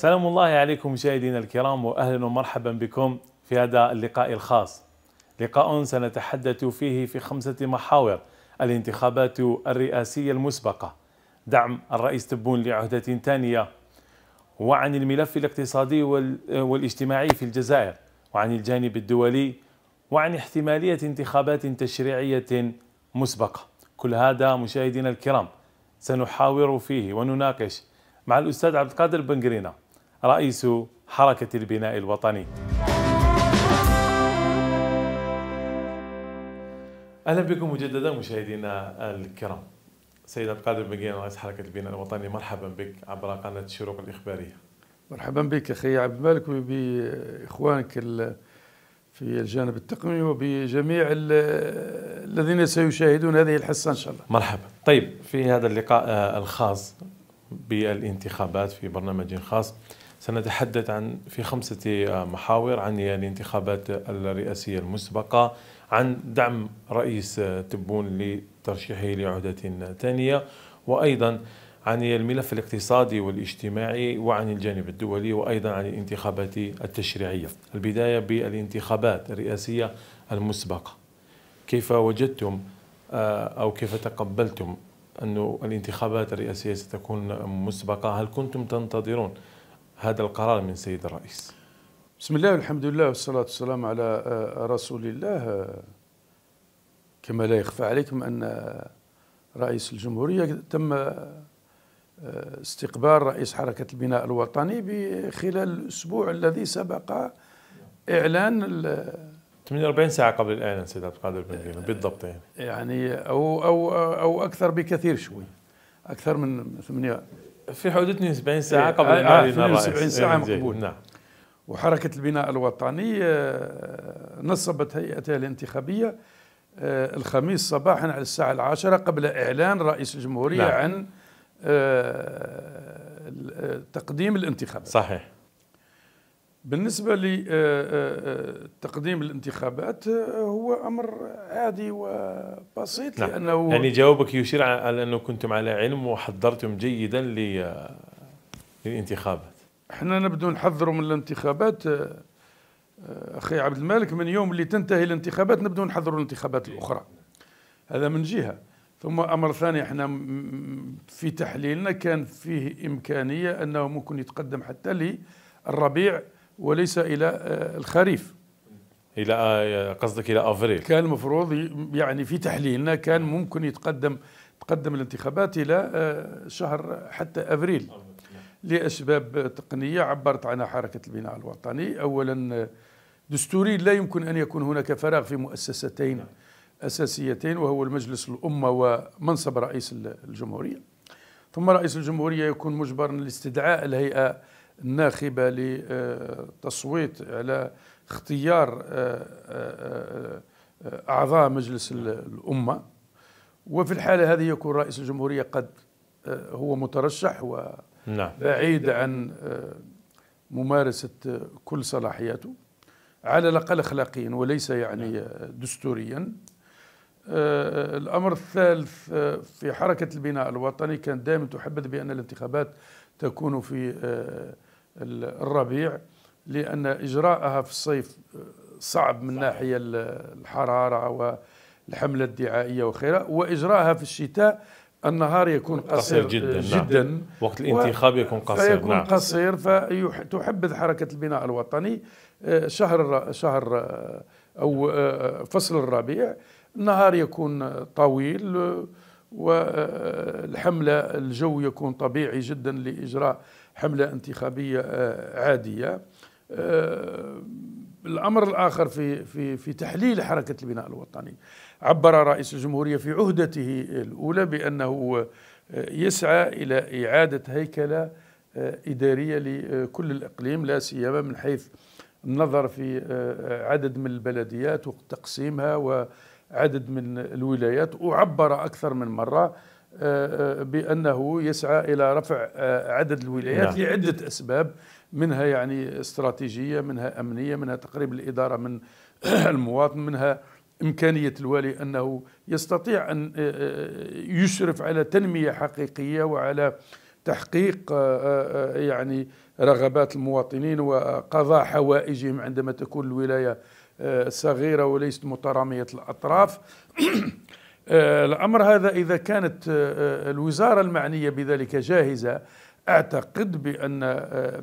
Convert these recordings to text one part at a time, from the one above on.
سلام الله عليكم مشاهدينا الكرام، وأهلا ومرحبا بكم في هذا اللقاء الخاص، لقاء سنتحدث فيه في 5 محاور: الانتخابات الرئاسية المسبقة، دعم الرئيس تبون لعهدة ثانية، وعن الملف الاقتصادي والاجتماعي في الجزائر، وعن الجانب الدولي، وعن احتمالية انتخابات تشريعية مسبقة. كل هذا مشاهدينا الكرام سنحاور فيه ونناقش مع الأستاذ عبد القادر بن قرينة رئيس حركة البناء الوطني. أهلا بكم مجددا مشاهدينا الكرام. سيد عبد القادر بن قرينة رئيس حركة البناء الوطني، مرحبا بك عبر قناة الشروق الإخبارية. مرحبا بك أخي عبد الملك وبإخوانك في الجانب التقني وبجميع الذين سيشاهدون هذه الحصة إن شاء الله. مرحبا. طيب، في هذا اللقاء الخاص بالانتخابات في برنامج خاص سنتحدث عن في 5 محاور عن الانتخابات الرئاسية المسبقة، عن دعم رئيس تبون لترشيحه لعهدة ثانية، وأيضا عن الملف الاقتصادي والاجتماعي، وعن الجانب الدولي، وأيضا عن الانتخابات التشريعية. البداية بالانتخابات الرئاسية المسبقة، كيف وجدتم أو كيف تقبلتم أن الانتخابات الرئاسية ستكون مسبقة؟ هل كنتم تنتظرون هذا القرار من سيد الرئيس؟ بسم الله والحمد لله والصلاة والسلام على رسول الله. كما لا يخفى عليكم أن رئيس الجمهورية تم استقبال رئيس حركة البناء الوطني خلال الأسبوع الذي سبق إعلان 48 ساعة قبل الإعلان سيد عبد القادر بن قرينة بالضبط، يعني أو أكثر بكثير، شوي أكثر من 8، في حدود 72 ساعة قبل الإعلان. 72 ساعة مقبول. نعم. وحركة البناء الوطني نصبت هيئتها الانتخابية الخميس صباحا على الساعة 10 قبل إعلان رئيس الجمهورية عن تقديم الانتخابات. صحيح. بالنسبة لتقديم الانتخابات هو أمر عادي وبسيط. نعم. لأنه يعني جوابك يشير على أنه كنتم على علم وحضرتم جيدا للانتخابات. احنا نبدو نحضروا من الانتخابات أخي عبد الملك، من يوم اللي تنتهي الانتخابات نبدو نحضروا الانتخابات الأخرى، هذا من جهة. ثم أمر ثاني، احنا في تحليلنا كان فيه إمكانية أنه ممكن يتقدم حتى لي الربيع وليس إلى الخريف. إلى قصدك إلى أفريل؟ كان المفروض، يعني في تحليلنا كان ممكن تقدم الانتخابات إلى شهر حتى أفريل لأسباب تقنية عبرت عنها حركة البناء الوطني. أولا، دستوري لا يمكن أن يكون هناك فراغ في مؤسستين أساسيتين، وهو المجلس الأمة ومنصب رئيس الجمهورية. ثم رئيس الجمهورية يكون مجبرا لاستدعاء الهيئة الناخبة لتصويت على اختيار أعضاء مجلس الأمة، وفي الحالة هذه يكون رئيس الجمهورية قد هو مترشح وبعيد عن ممارسة كل صلاحياته، على الأقل أخلاقيا وليس يعني دستوريا. الأمر الثالث، في حركة البناء الوطني كان دائما تحبذ بأن الانتخابات تكون في الربيع، لأن إجراءها في الصيف صعب من ناحية الحرارة والحملة الدعائية وخيرها، وإجراءها في الشتاء النهار يكون قصير جدا. نعم. وقت الانتخاب يكون قصير. فيكون نعم. قصير، فتحبذ حركة البناء الوطني شهر أو فصل الربيع، النهار يكون طويل والحملة الجو يكون طبيعي جدا لإجراء حملة انتخابية عادية. الأمر الآخر، في تحليل حركة البناء الوطني، عبر رئيس الجمهورية في عهدته الأولى بأنه يسعى إلى إعادة هيكلة إدارية لكل الإقليم، لا سيما من حيث النظر في عدد من البلديات وتقسيمها وعدد من الولايات. وعبر أكثر من مرة بأنه يسعى إلى رفع عدد الولايات لعدة أسباب، منها يعني استراتيجية، منها أمنية، منها تقريب الإدارة من المواطن، منها إمكانية الوالي أنه يستطيع أن يشرف على تنمية حقيقية وعلى تحقيق يعني رغبات المواطنين وقضاء حوائجهم عندما تكون الولاية صغيرة وليست مترامية الأطراف. الأمر هذا إذا كانت الوزارة المعنية بذلك جاهزة، أعتقد بأن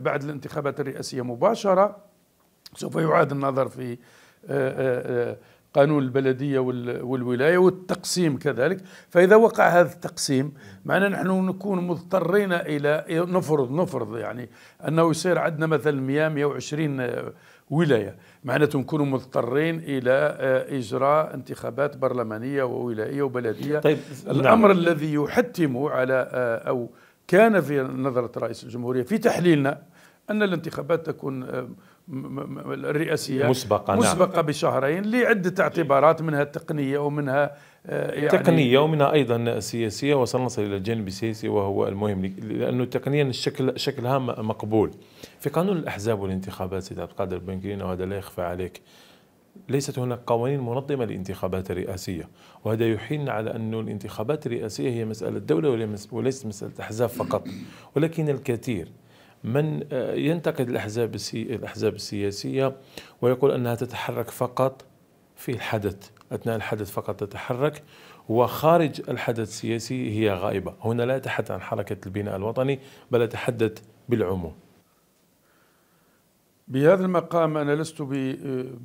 بعد الانتخابات الرئاسية مباشرة سوف يعاد النظر في قانون البلدية والولاية والتقسيم كذلك. فإذا وقع هذا التقسيم معنا نحن نكون مضطرين إلى نفرض يعني أنه يصير عندنا مثلا 100-120 ولاية، معناته نكونوا مضطرين إلى إجراء انتخابات برلمانية وولائية وبلدية. طيب، الأمر نعم. الذي يحتم على أو كان في نظرة رئيس الجمهورية في تحليلنا أن الانتخابات تكون الرئاسية مسبقة نعم. بشهرين لعدة اعتبارات، منها التقنية ومنها تقنية ومنها أيضا سياسية، وسنصل إلى الجانب السياسي وهو المهم، لأنه تقنيا شكلها مقبول. في قانون الأحزاب والانتخابات سيد عبد القادر بن قرينة، وهذا لا يخفى عليك، ليست هناك قوانين منظمة للانتخابات الرئاسية، وهذا يحين على أن الانتخابات الرئاسية هي مسألة دولة وليست مسألة أحزاب فقط. ولكن الكثير من ينتقد الأحزاب السياسية ويقول أنها تتحرك فقط في الحدث، أثناء الحدث فقط تتحرك، وخارج الحدث السياسي هي غائبة. هنا لا أتحدث عن حركة البناء الوطني، بل أتحدث بالعموم. بهذا المقام أنا لست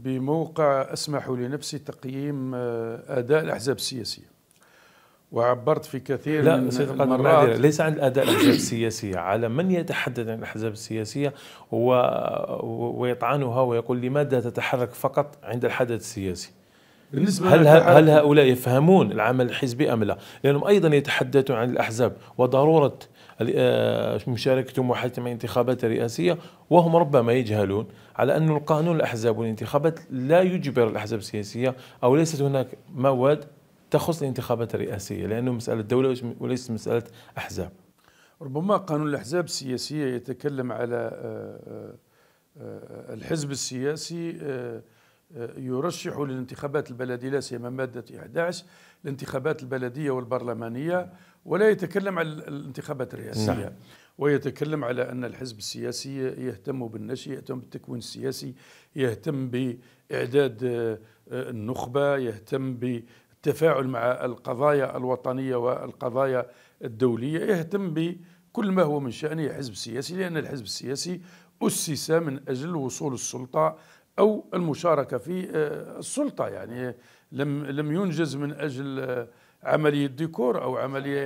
بموقع أسمح لنفسي تقييم أداء الأحزاب السياسية، وعبرت في كثير من المرات. ليس عن الأداء الأحزاب السياسية، على من يتحدث عن الأحزاب السياسية ويطعنها ويقول لماذا تتحرك فقط عند الحدث السياسي. هل هؤلاء يفهمون العمل الحزبي أم لا؟ لأنهم أيضا يتحدثون عن الأحزاب وضرورة مشاركتهم وحتى انتخابات رئاسية، وهم ربما يجهلون على أن القانون الأحزاب والانتخابات لا يجبر الأحزاب السياسية، أو ليست هناك مواد تخص الانتخابات الرئاسية، لأنه مسألة دولة وليس مسألة أحزاب. ربما قانون الأحزاب السياسية يتكلم على الحزب السياسي يرشح للانتخابات البلدية، لا سيما مادة 11 الانتخابات البلدية والبرلمانية، ولا يتكلم على الانتخابات الرئاسية. نعم. ويتكلم على أن الحزب السياسي يهتم بالنشء، يهتم بالتكوين السياسي، يهتم بإعداد النخبة، يهتم ب التفاعل مع القضايا الوطنية والقضايا الدولية، يهتم بكل ما هو من شأنه حزب سياسي، لأن الحزب السياسي أسس من أجل وصول السلطة أو المشاركة في السلطة، يعني لم ينجز من أجل عملية ديكور أو عملية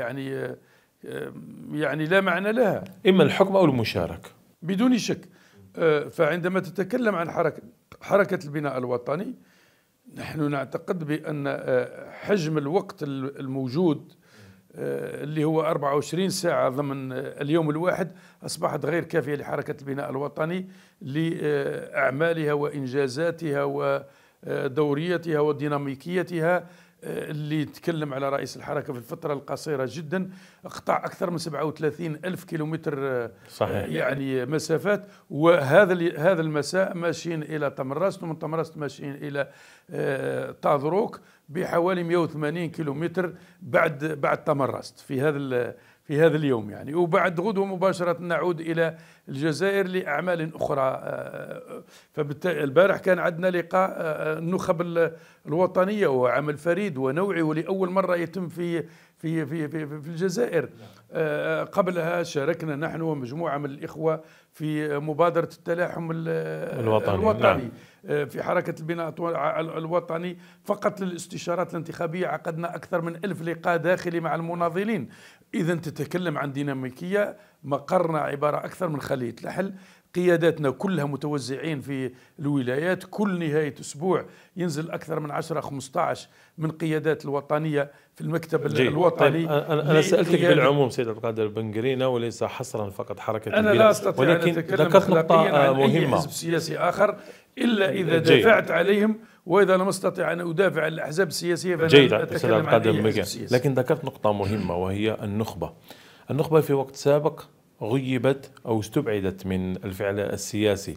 يعني لا معنى لها، إما الحكم أو المشاركة بدون شك. فعندما تتكلم عن حركة البناء الوطني، نحن نعتقد بأن حجم الوقت الموجود اللي هو 24 ساعة ضمن اليوم الواحد أصبحت غير كافية لحركة البناء الوطني لأعمالها وإنجازاتها ودوريتها وديناميكيتها. اللي يتكلم على رئيس الحركة في الفترة القصيرة جدا قطع أكثر من 37,000 كيلومتر صحيح. يعني مسافات، وهذا المساء ماشيين إلى تمراست، ومن تمراست ماشيين إلى طاذروك بحوالي 180 كيلومتر بعد تمراست في هذا اليوم يعني. وبعد غدوة مباشرة نعود إلى الجزائر لأعمال أخرى. فبالتالي البارح كان عندنا لقاء النخب الوطنية، وعمل فريد ونوعي ولأول مرة يتم في الجزائر. قبلها شاركنا نحن ومجموعة من الإخوة في مبادرة التلاحم الوطني. في حركة البناء الوطني فقط للاستشارات الانتخابية عقدنا أكثر من 1000 لقاء داخلي مع المناضلين. إذا تتكلم عن ديناميكية، مقرنا عبارة أكثر من خلية لحل، قياداتنا كلها متوزعين في الولايات، كل نهاية أسبوع ينزل أكثر من 10-15 من قيادات الوطنية في المكتب الوطني. طيب، أنا سألتك بالعموم سيد عبد القادر بن قرينة وليس حصرا فقط حركة البناء، لا أستطيع أن أتكلم أخلاقيا عن أي حزب سياسي آخر إلا إذا دافعت عليهم، وإذا لم أستطع أن أدافع عن الأحزاب السياسية فأنا أتكلم عن أي حزب سياسي. لكن ذكرت نقطة مهمة وهي النخبة في وقت سابق غيبت أو استبعدت من الفعل السياسي،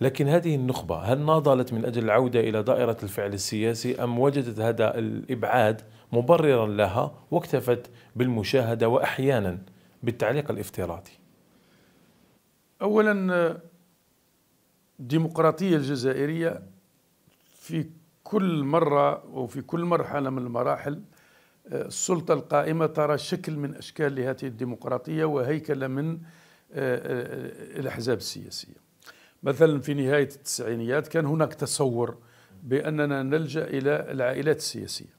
لكن هذه النخبة هل ناضلت من أجل العودة إلى دائرة الفعل السياسي، أم وجدت هذا الإبعاد مبررا لها واكتفت بالمشاهدة وأحيانا بالتعليق الافتراضي. أولا الديمقراطية الجزائرية في كل مرة وفي كل مرحلة من المراحل السلطة القائمة ترى شكل من أشكال لهذه الديمقراطية وهيكلة من الأحزاب السياسية. مثلا في نهاية التسعينيات كان هناك تصور بأننا نلجأ إلى العائلات السياسية،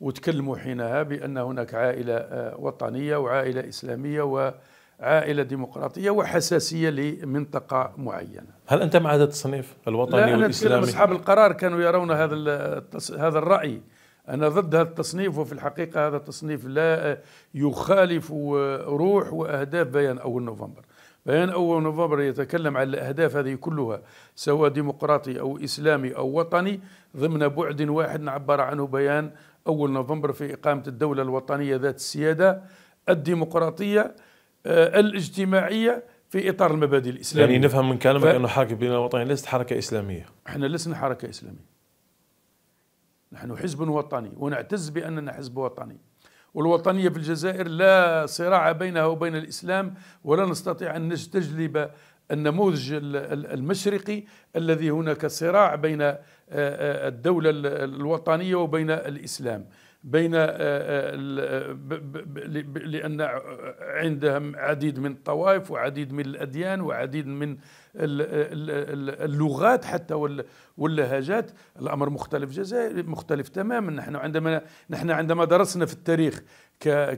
وتكلموا حينها بأن هناك عائلة وطنية وعائلة إسلامية وعائلة ديمقراطية وحساسية لمنطقة معينة. هل أنت مع هذا التصنيف الوطني والإسلامي؟ لا، أنا أتكلم أصحاب القرار كانوا يرون هذا الرأي، أنا ضد هذا التصنيف، وفي الحقيقة هذا التصنيف لا يخالف روح وأهداف بيان أول نوفمبر. بيان أول نوفمبر يتكلم عن الأهداف هذه كلها سواء ديمقراطي أو إسلامي أو وطني ضمن بعد واحد نعبر عنه بيان أول نوفمبر في إقامة الدولة الوطنية ذات السيادة الديمقراطية الاجتماعية في إطار المبادئ الإسلامية. يعني نفهم من كلامك أن حركة البناء الوطني ليست حركة إسلامية. احنا لسنا حركة إسلامية، نحن حزب وطني ونعتز بأننا حزب وطني، والوطنية في الجزائر لا صراع بينها وبين الإسلام، ولا نستطيع أن نستجلب النموذج المشرقي الذي هناك صراع بين الدولة الوطنية وبين الإسلام، بين لأن عندهم عديد من الطوائف وعديد من الأديان وعديد من اللغات حتى واللهجات. الأمر مختلف جزائري مختلف تماما. نحن عندما درسنا في التاريخ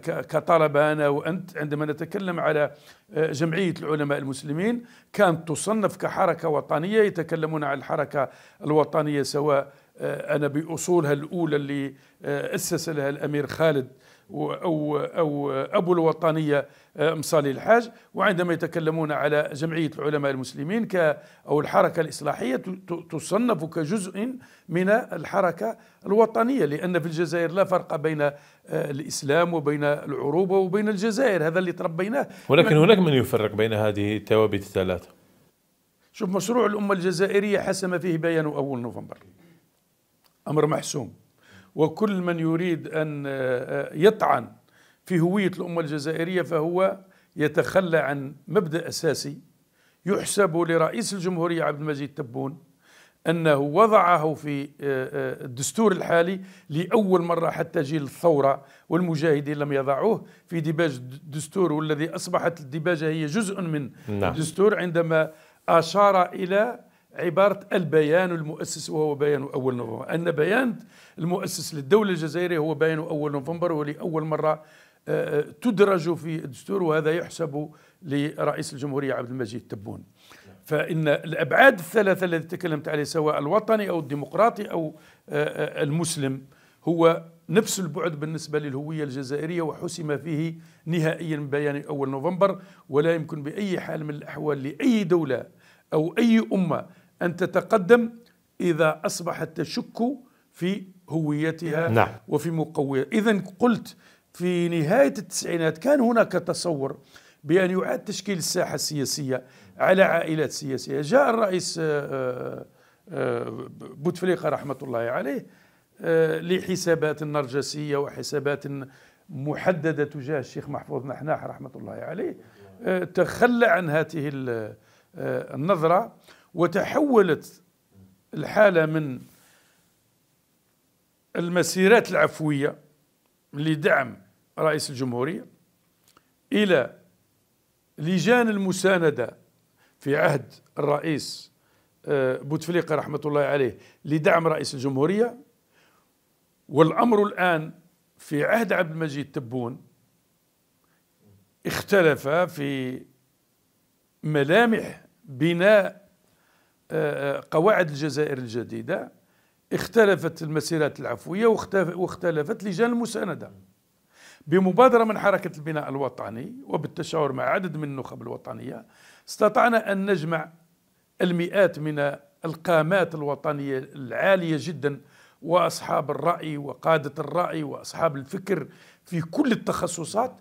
كطلبة أنا وأنت، عندما نتكلم على جمعية العلماء المسلمين كانت تصنف كحركة وطنية، يتكلمون عن الحركة الوطنية سواء أنا بأصولها الأولى اللي أسس لها الأمير خالد أو أبو الوطنية مصالي الحاج، وعندما يتكلمون على جمعية العلماء المسلمين أو الحركة الإصلاحية تصنف كجزء من الحركة الوطنية، لأن في الجزائر لا فرق بين الإسلام وبين العروبة وبين الجزائر، هذا اللي تربيناه. ولكن هناك من يفرق بين هذه الثوابت الثلاثة. شوف، مشروع الأمة الجزائرية حسم فيه بيان أول نوفمبر، أمر محسوم، وكل من يريد أن يطعن في هوية الأمة الجزائرية فهو يتخلى عن مبدأ أساسي يحسب لرئيس الجمهورية عبد المجيد تبون أنه وضعه في الدستور الحالي لأول مرة حتى جيل الثورة والمجاهدين لم يضعوه في ديباج الدستور، والذي أصبحت الديباجة هي جزء من الدستور عندما أشار إلى عبارة البيان المؤسس وهو بيان أول نوفمبر، أن بيان المؤسس للدولة الجزائرية هو بيان أول نوفمبر، ولأول مرة تدرج في الدستور، وهذا يحسب لرئيس الجمهورية عبد المجيد تبون. فإن الأبعاد الثلاثة التي تكلمت عليه سواء الوطني أو الديمقراطي أو المسلم هو نفس البعد بالنسبة للهوية الجزائرية، وحسم فيه نهائيا بيان أول نوفمبر. ولا يمكن بأي حال من الأحوال لأي دولة أو أي أمة أن تتقدم إذا أصبحت تشك في هويتها وفي مقويها. إذن قلت في نهاية التسعينات كان هناك تصور بأن يعاد تشكيل الساحة السياسية على عائلات سياسية. جاء الرئيس بوتفليقة رحمة الله عليه لحسابات نرجسية وحسابات محددة تجاه الشيخ محفوظ نحناح رحمة الله عليه، تخلى عن هذه النظرة، وتحولت الحالة من المسيرات العفوية لدعم رئيس الجمهورية إلى لجان المساندة في عهد الرئيس بوتفليقة رحمة الله عليه لدعم رئيس الجمهورية. والأمر الآن في عهد عبد المجيد تبون اختلف في ملامح بناء قواعد الجزائر الجديدة، اختلفت المسيرات العفوية واختلفت لجان المساندة بمبادرة من حركة البناء الوطني وبالتشاور مع عدد من النخب الوطنية. استطعنا أن نجمع المئات من القامات الوطنية العالية جدا وأصحاب الرأي وقادة الرأي وأصحاب الفكر في كل التخصصات،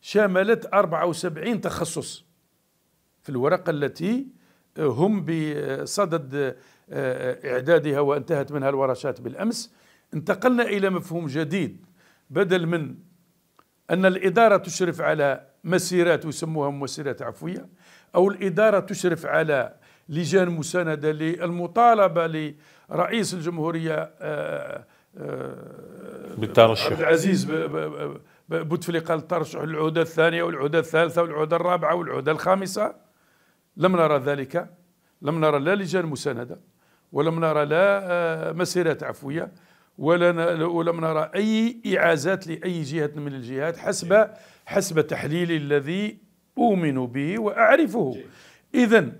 شملت 74 تخصص في الورقة التي هم بصدد إعدادها وانتهت منها الورشات بالأمس. انتقلنا إلى مفهوم جديد، بدل من أن الإدارة تشرف على مسيرات يسموها مسيرات عفوية، أو الإدارة تشرف على لجان مساندة للمطالبة لرئيس الجمهورية بالترشح، عبد العزيز بوتفليقة للترشح للعهدة الثانية والعهدة الثالثة والعهدة الرابعة والعهدة الخامسة. لم نرى ذلك، لم نرى لا لجان مساندة ولم نرى لا مسيرات عفوية ولم نرى أي إعازات لأي جهة من الجهات حسب تحليلي الذي أؤمن به وأعرفه. إذن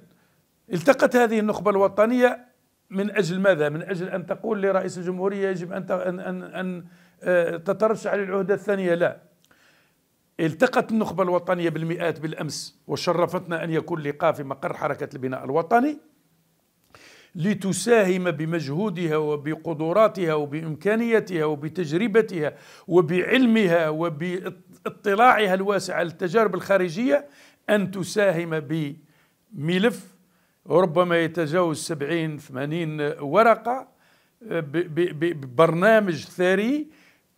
التقت هذه النخبة الوطنية من أجل ماذا؟ من أجل أن تقول لرئيس الجمهورية يجب أن تترشح للعهدة الثانية؟ لا، التقت النخبة الوطنية بالمئات بالأمس وشرفتنا أن يكون لقاء في مقر حركة البناء الوطني لتساهم بمجهودها وبقدراتها وبإمكانيتها وبتجربتها وبعلمها وباطلاعها الواسع على التجارب الخارجية أن تساهم بملف ربما يتجاوز 70-80 ورقة ببرنامج ثري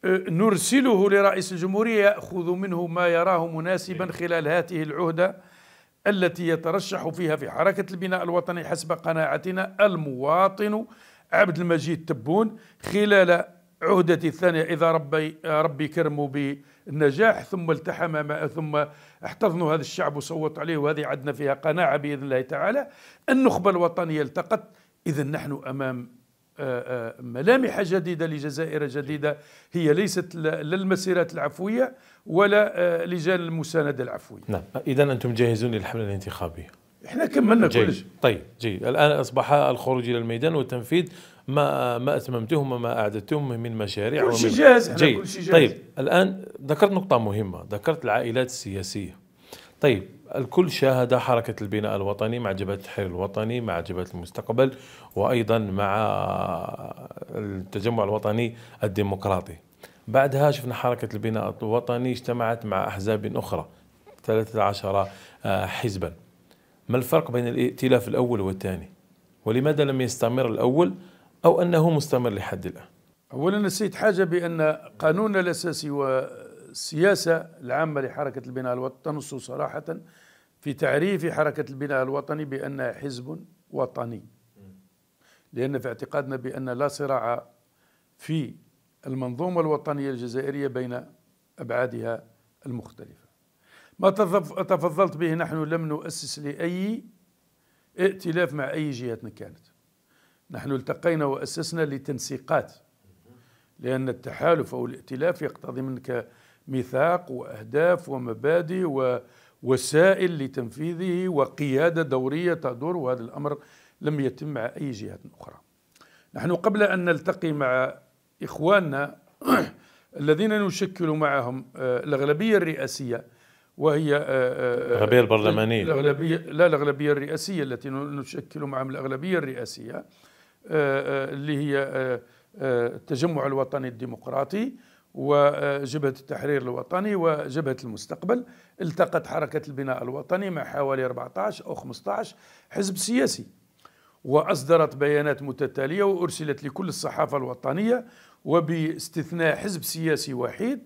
نرسله لرئيس الجمهورية يأخذ منه ما يراه مناسبا خلال هذه العهدة التي يترشح فيها في حركة البناء الوطني حسب قناعتنا المواطن عبد المجيد تبون خلال عهدتي الثانية، إذا ربي كرمه بالنجاح ثم التحم ثم احتضنوا هذا الشعب وصوت عليه، وهذه عدنا فيها قناعة بإذن الله تعالى. النخبة الوطنية التقت، إذن نحن أمام ملامح جديدة لجزائر جديدة، هي ليست للمسيرات العفوية ولا لجان المساندة العفوية. نعم، إذا أنتم جاهزون للحملة الانتخابية؟ إحنا كملنا كل شيء. طيب جيد، الآن أصبح الخروج إلى الميدان وتنفيذ ما أتممتهم وما أعددتم من مشاريع. كل شيء جاهز، جيد. طيب الآن ذكرت نقطة مهمة، ذكرت العائلات السياسية. طيب الكل شاهد حركة البناء الوطني مع جبهة التحرير الوطني مع جبهة المستقبل وأيضا مع التجمع الوطني الديمقراطي، بعدها شفنا حركة البناء الوطني اجتمعت مع أحزاب أخرى 13 حزبا. ما الفرق بين الائتلاف الأول والثاني؟ ولماذا لم يستمر الأول أو أنه مستمر لحد الآن؟ أولا نسيت حاجة بأن قانون الأساسي السياسة العامة لحركة البناء الوطني تنص صراحة في تعريف حركة البناء الوطني بأنها حزب وطني، لأن في اعتقادنا بأن لا صراع في المنظومة الوطنية الجزائرية بين أبعادها المختلفة. ما تفضلت به نحن لم نؤسس لأي ائتلاف مع أي جهة كانت، نحن التقينا وأسسنا لتنسيقات، لأن التحالف أو الائتلاف يقتضي منك ميثاق وأهداف ومبادئ ووسائل لتنفيذه وقيادة دورية تدور، وهذا الأمر لم يتم مع أي جهة أخرى. نحن قبل أن نلتقي مع إخواننا الذين نشكل معهم الأغلبية الرئاسية، وهي الأغلبية البرلمانية، لا الأغلبية الرئاسية التي نشكل معهم الأغلبية الرئاسية اللي هي التجمع الوطني الديمقراطي وجبهة التحرير الوطني وجبهة المستقبل، التقت حركة البناء الوطني مع حوالي 14 أو 15 حزب سياسي وأصدرت بيانات متتالية وأرسلت لكل الصحافة الوطنية، وباستثناء حزب سياسي وحيد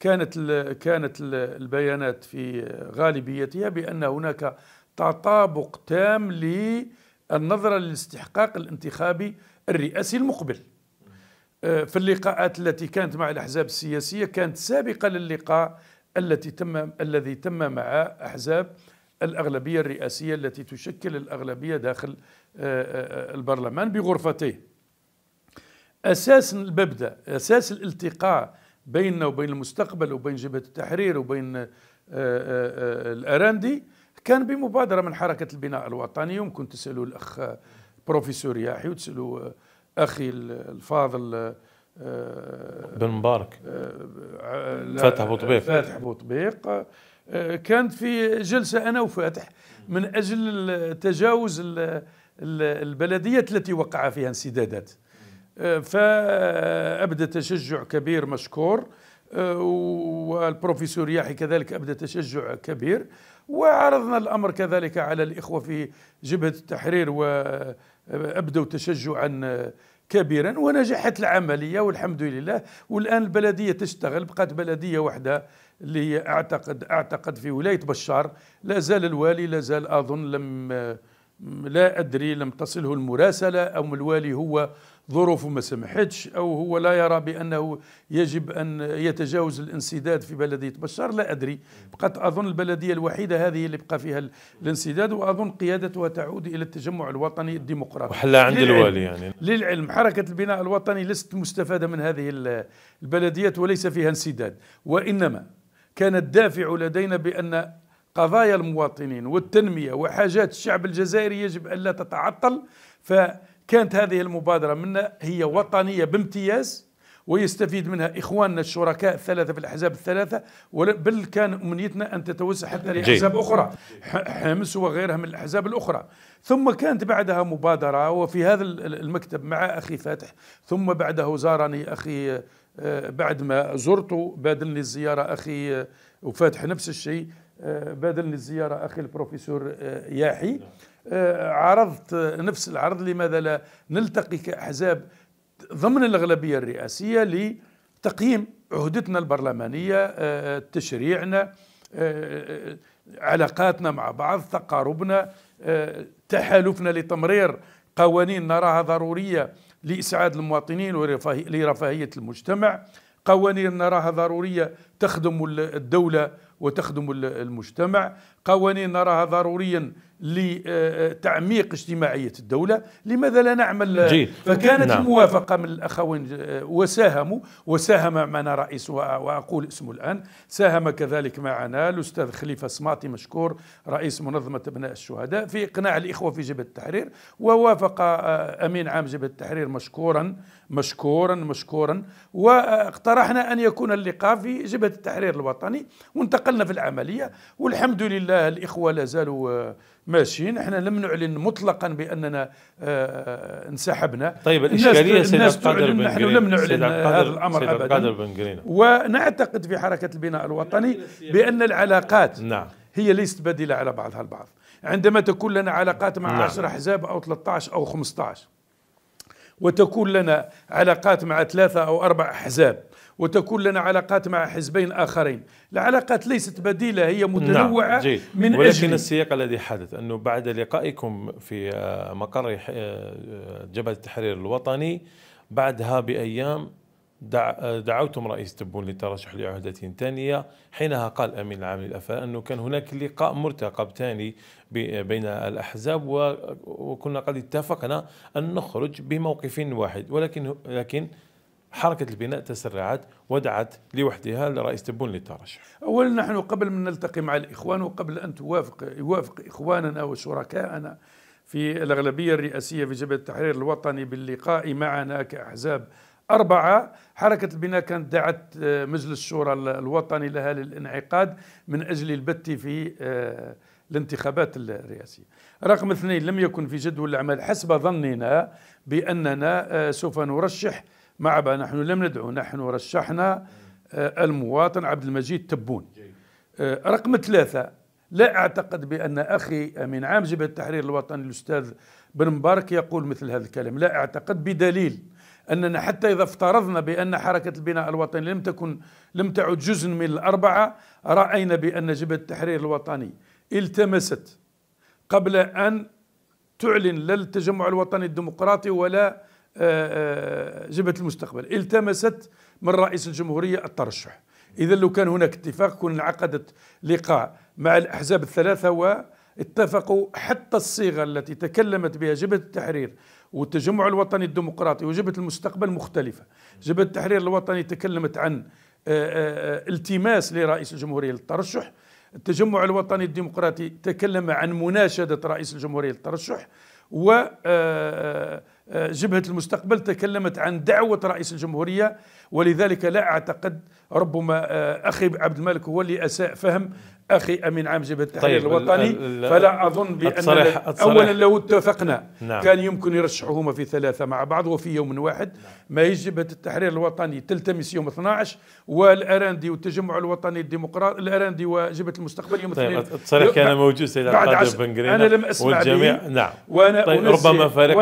كانت البيانات في غالبيتها بأن هناك تطابق تام للنظرة للاستحقاق الانتخابي الرئاسي المقبل. في اللقاءات التي كانت مع الأحزاب السياسية كانت سابقة للقاء الذي تم مع أحزاب الأغلبية الرئاسية التي تشكل الأغلبية داخل البرلمان بغرفتيه. أساس المبدأ، أساس الالتقاء بيننا وبين المستقبل وبين جبهة التحرير وبين الأراندي كان بمبادرة من حركة البناء الوطني. يمكن تسألوا الأخ بروفيسور يحيى وتسألوا أخي الفاضل بن مبارك فاتح بوطبيق كانت في جلسة أنا وفاتح من أجل تجاوز البلدية التي وقع فيها انسدادات، فأبدى تشجع كبير مشكور، والبروفيسور يحيى كذلك أبدى تشجع كبير، وعرضنا الأمر كذلك على الإخوة في جبهة التحرير و أبدوا تشجعا كبيرا ونجحت العملية والحمد لله. والآن البلدية تشتغل، بقات بلدية واحدة اللي أعتقد في ولاية بشار، لا زال الوالي أظن لا أدري لم تصله المراسلة أو الوالي هو ظروفه ما سمحتش أو هو لا يرى بأنه يجب أن يتجاوز الانسداد في بلدية بشار، لا أدري. بقت أظن البلدية الوحيدة هذه اللي بقى فيها الانسداد، وأظن قيادتها تعود إلى التجمع الوطني الديمقراطي. وحلا عند الوالي يعني. للعلم حركة البناء الوطني لست مستفادة من هذه البلديات وليس فيها انسداد، وإنما كان الدافع لدينا بأن قضايا المواطنين والتنمية وحاجات الشعب الجزائري يجب ألا تتعطل، فكانت هذه المبادرة منا هي وطنية بامتياز، ويستفيد منها إخواننا الشركاء الثلاثة في الأحزاب الثلاثة، بل كان أمنيتنا أن تتوسع حتى لأحزاب أخرى، حمص وغيرها من الأحزاب الأخرى. ثم كانت بعدها مبادرة وفي هذا المكتب مع أخي فاتح، ثم بعده زارني أخي بعد ما زرته بادلني الزيارة أخي وفاتح نفس الشيء، بادلني الزيارة أخي البروفيسور ياحي. عرضت نفس العرض، لماذا لا نلتقي كأحزاب ضمن الأغلبية الرئاسية لتقييم عهدتنا البرلمانية، تشريعنا، علاقاتنا مع بعض، تقاربنا، تحالفنا لتمرير قوانين نراها ضرورية لإسعاد المواطنين ولرفاهية المجتمع، قوانين نراها ضرورية تخدم الدولة وتخدم المجتمع، قوانين نراها ضروريا لتعميق اجتماعية الدولة. لماذا لا نعمل؟ فكانت الموافقة من الأخوين وساهموا، وساهم معنا رئيس وأقول اسمه الآن، ساهم كذلك معنا الأستاذ خليفة سماطي مشكور رئيس منظمة أبناء الشهداء في إقناع الإخوة في جبهة التحرير، ووافق أمين عام جبهة التحرير مشكورا، واقترحنا أن يكون اللقاء في جبهة التحرير الوطني وانتقلنا في العملية. والحمد لله الإخوة لا زالوا ماشيين، احنا لم نعلن مطلقا بأننا انسحبنا. طيب الإشكالية سيعب قادر بن قرينة، نحن لم نعلن هذا الأمر أبدا، ونعتقد في حركة البناء الوطني بأن العلاقات هي ليست بديلة على بعضها البعض. عندما تكون لنا علاقات مع 10 أحزاب أو 13 أو 15، وتكون لنا علاقات مع 3 أو 4 أحزاب، وتكون لنا علاقات مع حزبين آخرين، العلاقات ليست بديلة هي متنوعة من ولكن أجل. السياق الذي حدث أنه بعد لقائكم في مقر جبهة التحرير الوطني بعدها بأيام دعوتم رئيس تبون للترشح لعهدة ثانية، حينها قال أمين العام للأفعال أنه كان هناك لقاء مرتقب ثاني بين الأحزاب وكنا قد اتفقنا أن نخرج بموقف واحد، ولكن حركة البناء تسرعت ودعت لوحدها لرئيس تبون للترشح. أولا نحن قبل من نلتقي مع الإخوان وقبل أن يوافق إخواننا وشركائنا في الأغلبية الرئاسية في جبهة التحرير الوطني باللقاء معنا كأحزاب 4، حركة البناء كانت دعت مجلس الشورى الوطني لها للانعقاد من أجل البت في الانتخابات الرئاسية. رقم 2، لم يكن في جدول الأعمال حسب ظننا بأننا سوف نرشح مع بعض. نحن لم ندعو، نحن رشحنا المواطن عبد المجيد تبون. رقم 3، لا أعتقد بأن أخي أمين عام جبهة التحرير الوطني الأستاذ بن مبارك يقول مثل هذا الكلام، لا أعتقد، بدليل أننا حتى إذا افترضنا بأن حركة البناء الوطني لم تعد جزء من 4، رأينا بأن جبهة التحرير الوطني التمست قبل أن تعلن لا التجمع الوطني الديمقراطي ولا جبهة المستقبل، التمست من رئيس الجمهورية الترشح. إذا لو كان هناك اتفاق كنا عقدت لقاء مع الأحزاب الثلاثة واتفقوا حتى الصيغة التي تكلمت بها جبهة التحرير والتجمع الوطني الديمقراطي وجبهة المستقبل مختلفة. جبهة التحرير الوطني تكلمت عن التماس لرئيس الجمهورية للترشح، التجمع الوطني الديمقراطي تكلم عن مناشدة رئيس الجمهورية للترشح، و جبهة المستقبل تكلمت عن دعوة رئيس الجمهورية. ولذلك لا أعتقد، ربما أخي عبد الملك هو اللي أساء فهم أخي أمين عام جبهة التحرير الوطني، فلا أظن بأننا أولا لو اتفقنا كان يمكن يرشحهما في 3 مع بعض وفي يوم واحد، ما هي جبهة التحرير الوطني تلتمس يوم 12 والأرندي والتجمع الوطني الديمقراطي، الأرندي وجبهة المستقبل يوم 2. التصريح كان موجود سيد عبد القادر بن قرينة، أنا لم أسمع والجميع. وأنا ربما فرق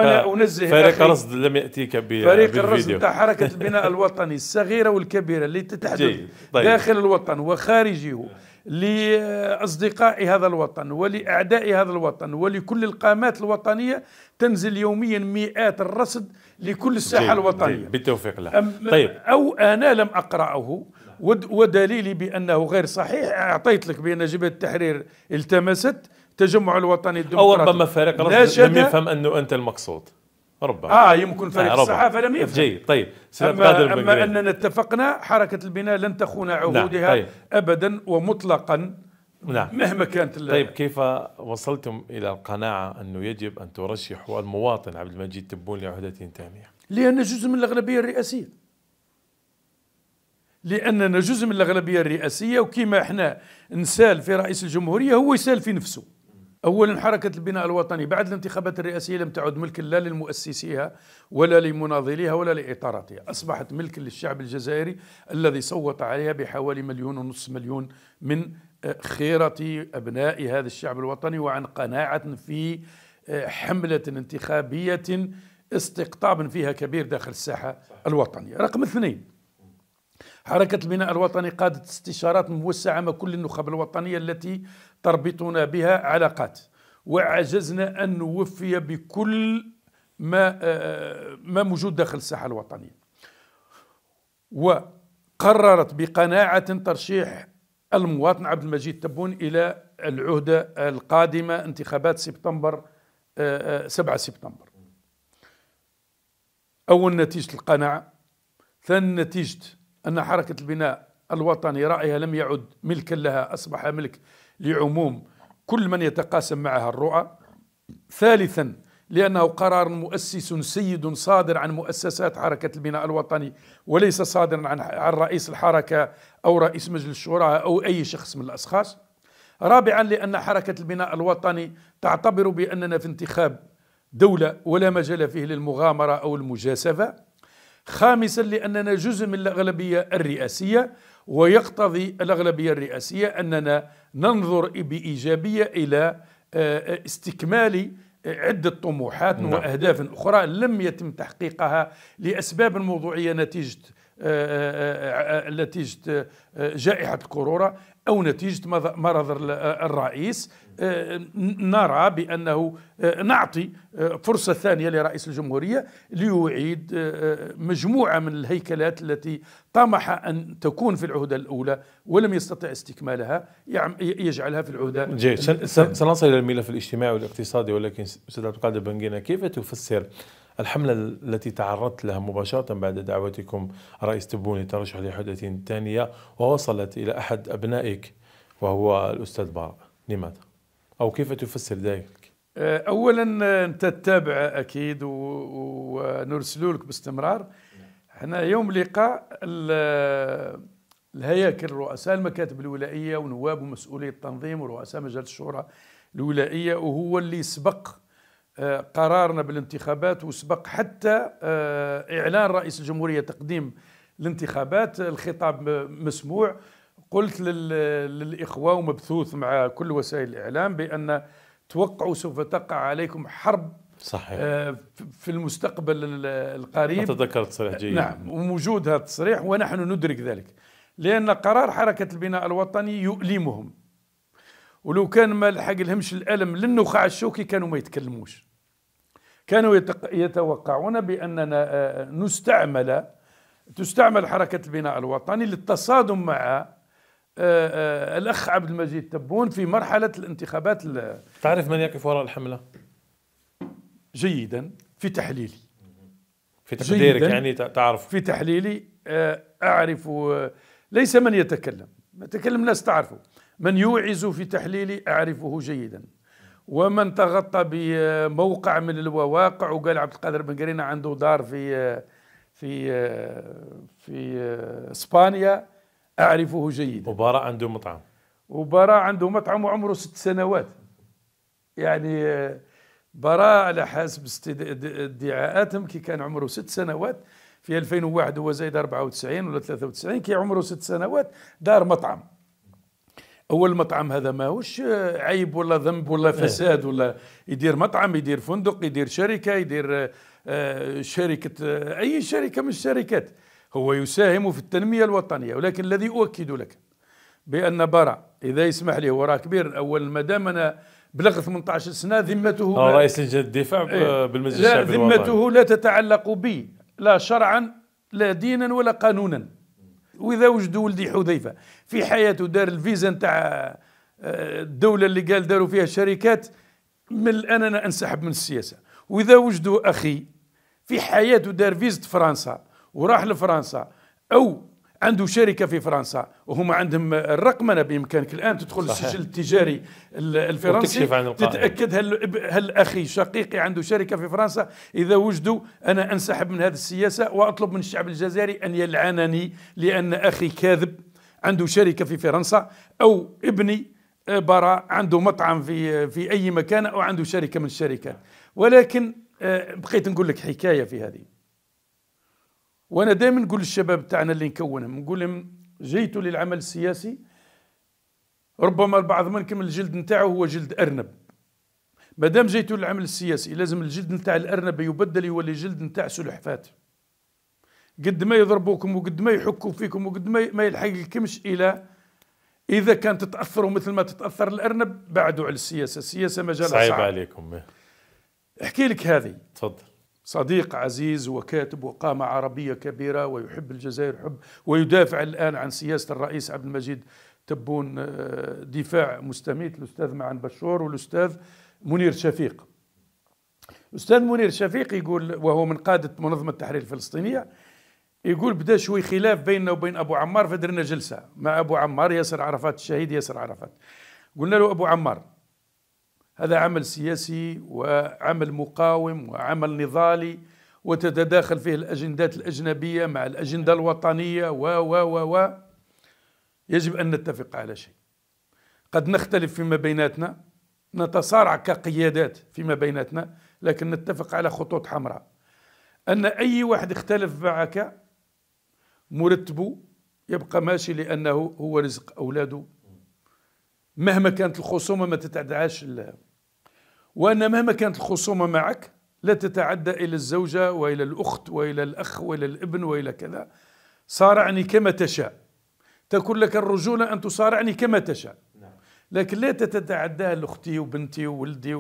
فريق رصد لم يأتيك فريق الرصد بتاع حركة البناء الوطني الصغيرة والكبيرة اللي تتحدث داخل الوطن وخارجه لأصدقاء هذا الوطن ولأعداء هذا الوطن ولكل القامات الوطنية تنزل يوميا مئات الرصد لكل الساحة الوطنية بالتوفيق لها. طيب أو أنا لم أقرأه ودليلي بأنه غير صحيح أعطيت لك بأن جبهة التحرير التمست التجمع الوطني الديمقراطي أو ربما فريق رصد لم يفهم أنه أنت المقصود ربما يمكن فريق الصحافة لم يفهم جيد. طيب أما أننا اتفقنا حركة البناء لن تخون عهودها طيب. أبدا ومطلقا مهما كانت طيب كيف وصلتم إلى القناعة أنه يجب أن ترشحوا المواطن عبد المجيد تبون لعهدة تامية؟ لأنه جزء من الأغلبية الرئاسية وكما احنا نسال في رئيس الجمهورية هو يسال في نفسه. أولا حركة البناء الوطني بعد الانتخابات الرئاسية لم تعد ملكا لا لمؤسسيها ولا لمناضليها ولا لإطاراتها، أصبحت ملكا للشعب الجزائري الذي صوت عليها بحوالي 1.5 مليون من خيرة أبناء هذا الشعب الوطني وعن قناعة في حملة انتخابية استقطاب فيها كبير داخل الساحة الوطنية. رقم اثنين، حركة البناء الوطني قادت استشارات موسعة مع كل النخب الوطنية التي تربطنا بها علاقات وعجزنا أن نوفي بكل ما موجود داخل الساحة الوطنية وقررت بقناعة ترشيح المواطن عبد المجيد تبون إلى العهدة القادمة انتخابات سبتمبر 7 سبتمبر. أول نتيجة القناعة، ثاني نتيجة أن حركة البناء الوطني رأيها لم يعد ملكا لها، أصبح ملك لعموم كل من يتقاسم معها الرؤى. ثالثا لأنه قرار مؤسس سيد صادر عن مؤسسات حركة البناء الوطني وليس صادرا عن رئيس الحركة أو رئيس مجلس الشورى أو أي شخص من الأشخاص. رابعا لأن حركة البناء الوطني تعتبر بأننا في انتخاب دولة ولا مجال فيه للمغامرة أو المجاسفة. خامسا لأننا جزء من الأغلبية الرئاسية ويقتضي الأغلبية الرئاسية أننا ننظر بإيجابية إلى استكمال عدة طموحات وأهداف أخرى لم يتم تحقيقها لأسباب موضوعية نتيجة جائحة الكورونا أو نتيجة مرض الرئيس. نرى بأنه نعطي فرصة ثانية لرئيس الجمهورية ليعيد مجموعة من الهيكلات التي طمح أن تكون في العهدة الأولى ولم يستطع استكمالها يجعلها في العهدة. سنصل إلى الملف الاجتماعي والاقتصادي، ولكن أستاذ عبد القادر بن قرينة، كيف تفسر الحملة التي تعرضت لها مباشرة بعد دعوتكم رئيس تبون لترشح لعهدة ثانية ووصلت إلى أحد أبنائك وهو الأستاذ بارق؟ لماذا؟ أو كيف تفسر ذلك؟ أولا أنت تتابع أكيد ونرسلوا لك باستمرار. احنا يوم لقاء الهياكل رؤساء المكاتب الولائية ونواب ومسؤولي التنظيم ورؤساء مجلس الشورى الولائية، وهو اللي سبق قرارنا بالانتخابات وسبق حتى إعلان رئيس الجمهورية تقديم الانتخابات. الخطاب مسموع، قلت للإخوة ومبثوث مع كل وسائل الإعلام بأن توقعوا سوف تقع عليكم حرب صحيح في المستقبل القريب. أتذكر تصريح جيد نعم وموجود هذا التصريح ونحن ندرك ذلك لأن قرار حركة البناء الوطني يؤلمهم، ولو كان ما لحق لهمش الألم للنخاع الشوكي كانوا ما يتكلموش، كانوا يتوقعون بأننا تستعمل حركة البناء الوطني للتصادم مع الأخ عبد المجيد تبون في مرحلة الانتخابات. تعرف من يقف وراء الحملة؟ جيدا في تحليلي، في تقديرك يعني تعرف في تحليلي أعرف ليس من يتكلم ناس تعرفه، من يوعز في تحليلي أعرفه جيدا، ومن تغطى بموقع من الواقع وقال عبد القادر بن قرينة عنده دار في إسبانيا أعرفه جيدا. وبراء عنده مطعم وعمره 6 سنوات يعني. براء على حسب ادعاءاتهم كي كان عمره 6 سنوات في 2001 هو زايد 94 ولا 93 كي عمره 6 سنوات دار مطعم. أول مطعم هذا ماهوش عيب ولا ذنب ولا فساد ولا يدير مطعم يدير فندق يدير شركة يدير شركة أي شركة من الشركات، هو يساهم في التنمية الوطنية. ولكن الذي أؤكد لك بأن برع إذا يسمح لي هو راه كبير، أول ما دام أنا بلغ 18 سنة ذمته رئيس لجنة الدفاع بالمجلس الشعبي الوطني، ذمته لا تتعلق بي لا شرعا لا دينا ولا قانونا. واذا وجدوا ولدي حذيفه في حياته دار الفيزا نتاع الدوله اللي قال داروا فيها الشركات، من الان انا انسحب من السياسه. واذا وجدوا اخي في حياته دار فيزا فرنسا وراح لفرنسا او عنده شركه في فرنسا وهم عندهم الرقم، انا بامكانك الان تدخل السجل التجاري الفرنسي تتاكد هل اخي شقيقي عنده شركه في فرنسا. اذا وجدوا انا انسحب من هذه السياسه واطلب من الشعب الجزائري ان يلعنني لان اخي كاذب عنده شركه في فرنسا، او ابني برا عنده مطعم في اي مكان او عنده شركه من الشركات. ولكن بقيت نقول لك حكايه في هذه، وانا دائما نقول للشباب تاعنا اللي نكونهم نقول لهم جيتوا للعمل السياسي ربما البعض منكم الجلد نتاعو هو جلد ارنب، ما دام جيتوا للعمل السياسي لازم الجلد نتاع الارنب يبدل يولي جلد نتاع سلحفات، قد ما يضربوكم وقد ما يحكوا فيكم وقد ما يلحقكمش. الى اذا كان تتاثروا مثل ما تتاثر الارنب بعدوا على السياسه، السياسه مجال صعب عليكم. احكي لك هذه، تفضل. صديق عزيز وكاتب وقامة عربية كبيرة ويحب الجزائر حب ويدافع الآن عن سياسة الرئيس عبد المجيد تبون دفاع مستميت، الأستاذ معن بشور والأستاذ منير شفيق. الأستاذ منير شفيق يقول، وهو من قادة منظمة التحرير الفلسطينية، يقول بدا شوي خلاف بيننا وبين أبو عمار، فدرنا جلسة مع أبو عمار ياسر عرفات الشهيد ياسر عرفات. قلنا له أبو عمار هذا عمل سياسي وعمل مقاوم وعمل نضالي وتتداخل فيه الأجندات الأجنبية مع الأجندة الوطنية و يجب أن نتفق على شيء. قد نختلف فيما بيناتنا، نتصارع كقيادات فيما بيناتنا، لكن نتفق على خطوط حمراء أن أي واحد اختلف معك مرتبه يبقى ماشي، لأنه هو رزق أولاده مهما كانت الخصومة ما تتعداش وأن مهما كانت الخصومة معك لا تتعدى إلى الزوجة وإلى الأخت وإلى الأخ وإلى الابن وإلى كذا. صارعني كما تشاء، تكون لك الرجولة أن تصارعني كما تشاء، لكن لا تتعداه لأختي وبنتي وولدي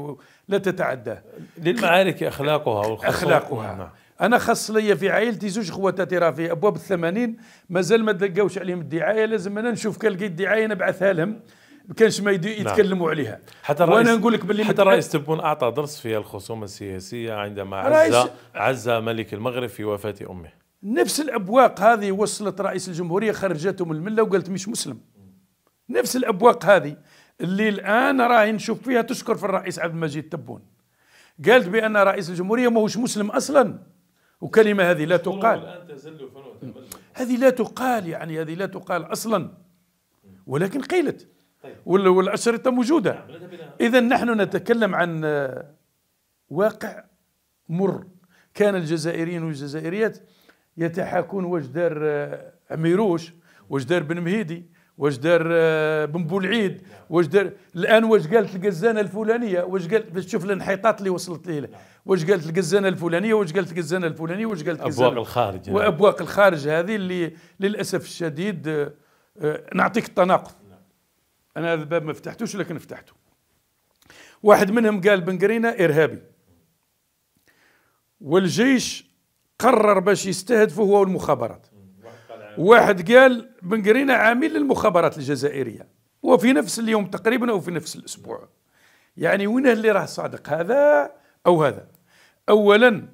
لا تتعداه. للمعارك أخلاقها أخلاقها. أنا خص لي في عائلتي زوج خواتاتي راه في أبواب ال80 مازال ما تلقاوش عليهم الدعاية، لازم أنا نشوف كان لقيت دعاية نبعثها لهم، ما كانش ما يتكلموا عليها. حتى وانا نقول لك باللي حتى الرئيس تبون اعطى درس في الخصومه السياسيه عندما عز ملك المغرب في وفاه امه. نفس الابواق هذه وصلت رئيس الجمهوريه خرجته من المله وقالت مش مسلم. نفس الابواق هذه اللي الان راهي نشوف فيها تشكر في الرئيس عبد المجيد تبون. قالت بان رئيس الجمهوريه ماهوش مسلم اصلا، وكلمه هذه لا تقال. هذه لا تقال، يعني هذه لا تقال اصلا، ولكن قيلت والأشرطة موجودة. إذا نحن نتكلم عن واقع مر، كان الجزائريين والجزائريات يتحاكون واش دار عميروش، واش دار بن مهيدي، واش دار بن بولعيد، واش دار الآن، واش قالت القزانة الفلانية، واش قالت، باش تشوف الانحطاط اللي وصلت ليه، واش قالت القزانة الفلانية، واش قالت القزانة الفلانية، واش قالت أبواق الخارج. وأبواق الخارج هذه اللي للأسف الشديد نعطيك التناقض. أنا هذا الباب ما فتحتوش لكن فتحته. واحد منهم قال بن قرينة إرهابي، والجيش قرر باش يستهدفه هو والمخابرات. واحد قال بن قرينة عامل للمخابرات الجزائرية، وفي نفس اليوم تقريبا أو في نفس الأسبوع. يعني وين اللي راه صادق، هذا أو هذا؟ أولا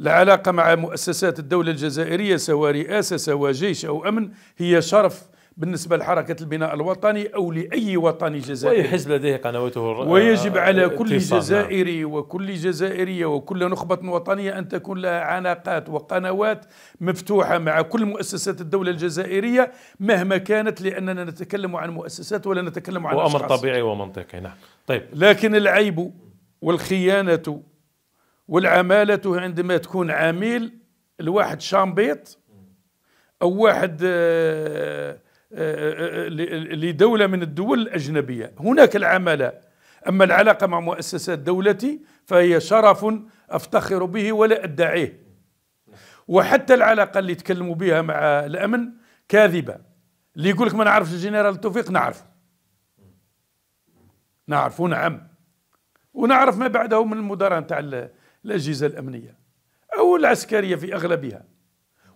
العلاقة مع مؤسسات الدولة الجزائرية سواء رئاسة سواء جيش أو أمن هي شرف بالنسبة لحركة البناء الوطني أو لأي وطني جزائري. أي حزب لديه قنواته، ويجب على كل جزائري وكل جزائرية وكل نخبة وطنية أن تكون لها علاقات وقنوات مفتوحة مع كل مؤسسات الدولة الجزائرية مهما كانت، لأننا نتكلم عن مؤسسات ولا نتكلم عن أشخاص. وأمر طبيعي ومنطقي. نعم. طيب. لكن العيب والخيانة والعمالة عندما تكون عميل الواحد شامبيط أو واحد لدولة من الدول الأجنبية. هناك العمل. أما العلاقة مع مؤسسات دولتي فهي شرف أفتخر به ولا أدعيه. وحتى العلاقة اللي تكلموا بها مع الأمن كاذبة. اللي يقول لك ما نعرفش الجنرال توفيق نعرفه نعم، ونعرف ما بعده من المدراء نتاع الأجهزة الأمنية أو العسكرية في أغلبها،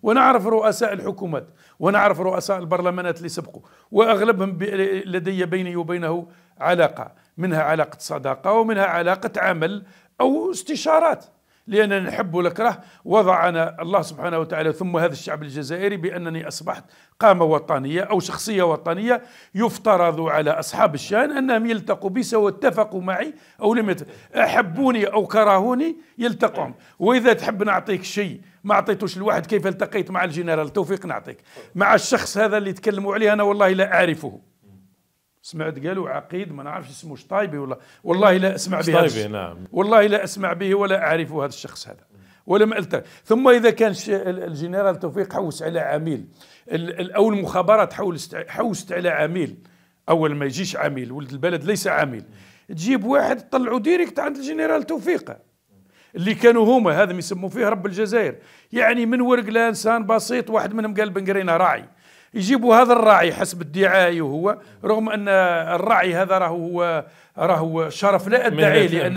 ونعرف رؤساء الحكومات، ونعرف رؤساء البرلمانات اللي سبقوا، وأغلبهم لدي بيني وبينه علاقة، منها علاقة صداقة ومنها علاقة عمل أو استشارات، لأننا نحب ونكره. وضعنا الله سبحانه وتعالى ثم هذا الشعب الجزائري بأنني أصبحت قامة وطنية أو شخصية وطنية يفترض على أصحاب الشأن أنهم يلتقوا بي سواء اتفقوا معي أو لم أحبوني أو كرهوني يلتقون. وإذا تحب نعطيك شيء ما أعطيتوش الواحد، كيف التقيت مع الجنرال توفيق نعطيك، مع الشخص هذا اللي تكلموا عليه أنا والله لا أعرفه، سمعت قالوا عقيد ما نعرفش اسمه شطايبي والله لا اسمع به، والله لا اسمع به ولا اعرف هذا الشخص هذا ولم التقي. ثم اذا كان الجنرال توفيق حوس على عميل او المخابرات حوست على عميل، اول ما يجيش عميل ولد البلد ليس عميل، تجيب واحد طلعوا ديريكت عند الجنرال توفيق اللي كانوا هما هذا يسموا فيه رب الجزائر، يعني من ورق لانسان بسيط. واحد منهم قال بن قرينة راعي، يجيبوا هذا الراعي حسب ادعائه هو، رغم ان الراعي هذا راهو شرف لا ادعي لان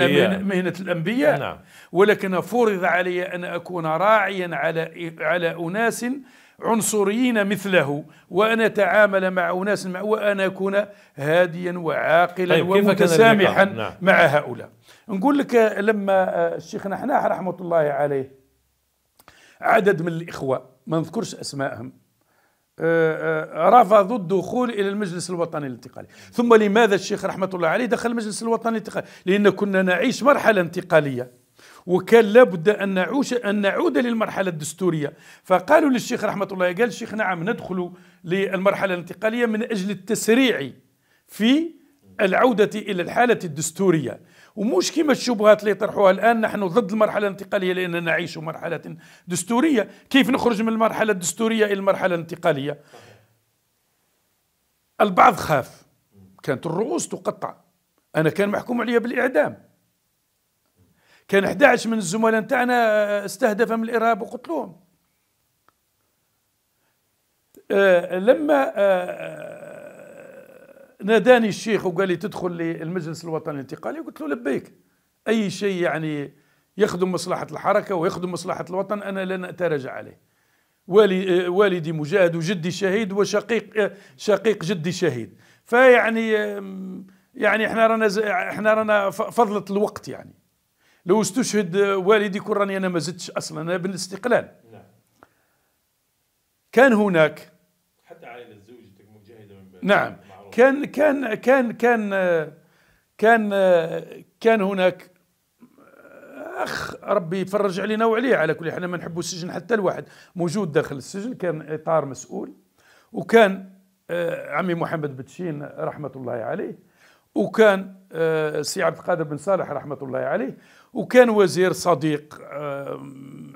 مهنه الانبياء، نعم. ولكن فرض علي ان اكون راعيا على اناس عنصريين مثله، وان اتعامل مع اناس وان اكون هاديا وعاقلا، طيب ومتسامحا نعم. مع هؤلاء. نقول لك لما الشيخ نحناح رحمه الله عليه عدد من الاخوه ما نذكرش اسمائهم رفضوا الدخول الى المجلس الوطني الانتقالي. ثم لماذا الشيخ رحمه الله عليه دخل المجلس الوطني الانتقالي؟ لان كنا نعيش مرحله انتقاليه وكان لابد ان نعود للمرحله الدستوريه، فقالوا للشيخ رحمه الله، قال الشيخ نعم ندخل للمرحله الانتقاليه من اجل التسريع في العوده الى الحاله الدستوريه، ومش كما الشبهات اللي يطرحوها الان نحن ضد المرحله الانتقاليه لاننا نعيش مرحله دستوريه، كيف نخرج من المرحله الدستوريه الى المرحله الانتقاليه؟ البعض خاف، كانت الرؤوس تقطع، انا كان محكوم عليا بالاعدام، كان 11 من الزملاء نتاعنا استهدف من الارهاب وقتلوهم. لما ناداني الشيخ وقال لي تدخل للمجلس الوطني الانتقالي، قلت له لبيك، أي شيء يعني يخدم مصلحة الحركة ويخدم مصلحة الوطن أنا لن أتراجع عليه. والدي مجاهد وجدي شهيد وشقيق جدي شهيد، فيعني احنا رانا فضلة الوقت، يعني لو استشهد والدي كون راني أنا ما زدتش أصلا، أنا بالاستقلال. كان هناك حتى عائلة زوجتك مجاهدة من بعد، نعم، كان كان كان كان كان كان هناك اخ ربي يفرج علينا وعليه، على كل احنا ما نحبوا السجن حتى الواحد موجود داخل السجن، كان اطار مسؤول، وكان عمي محمد بتشين رحمه الله عليه، وكان سيعب قادر بن صالح رحمه الله عليه، وكان وزير صديق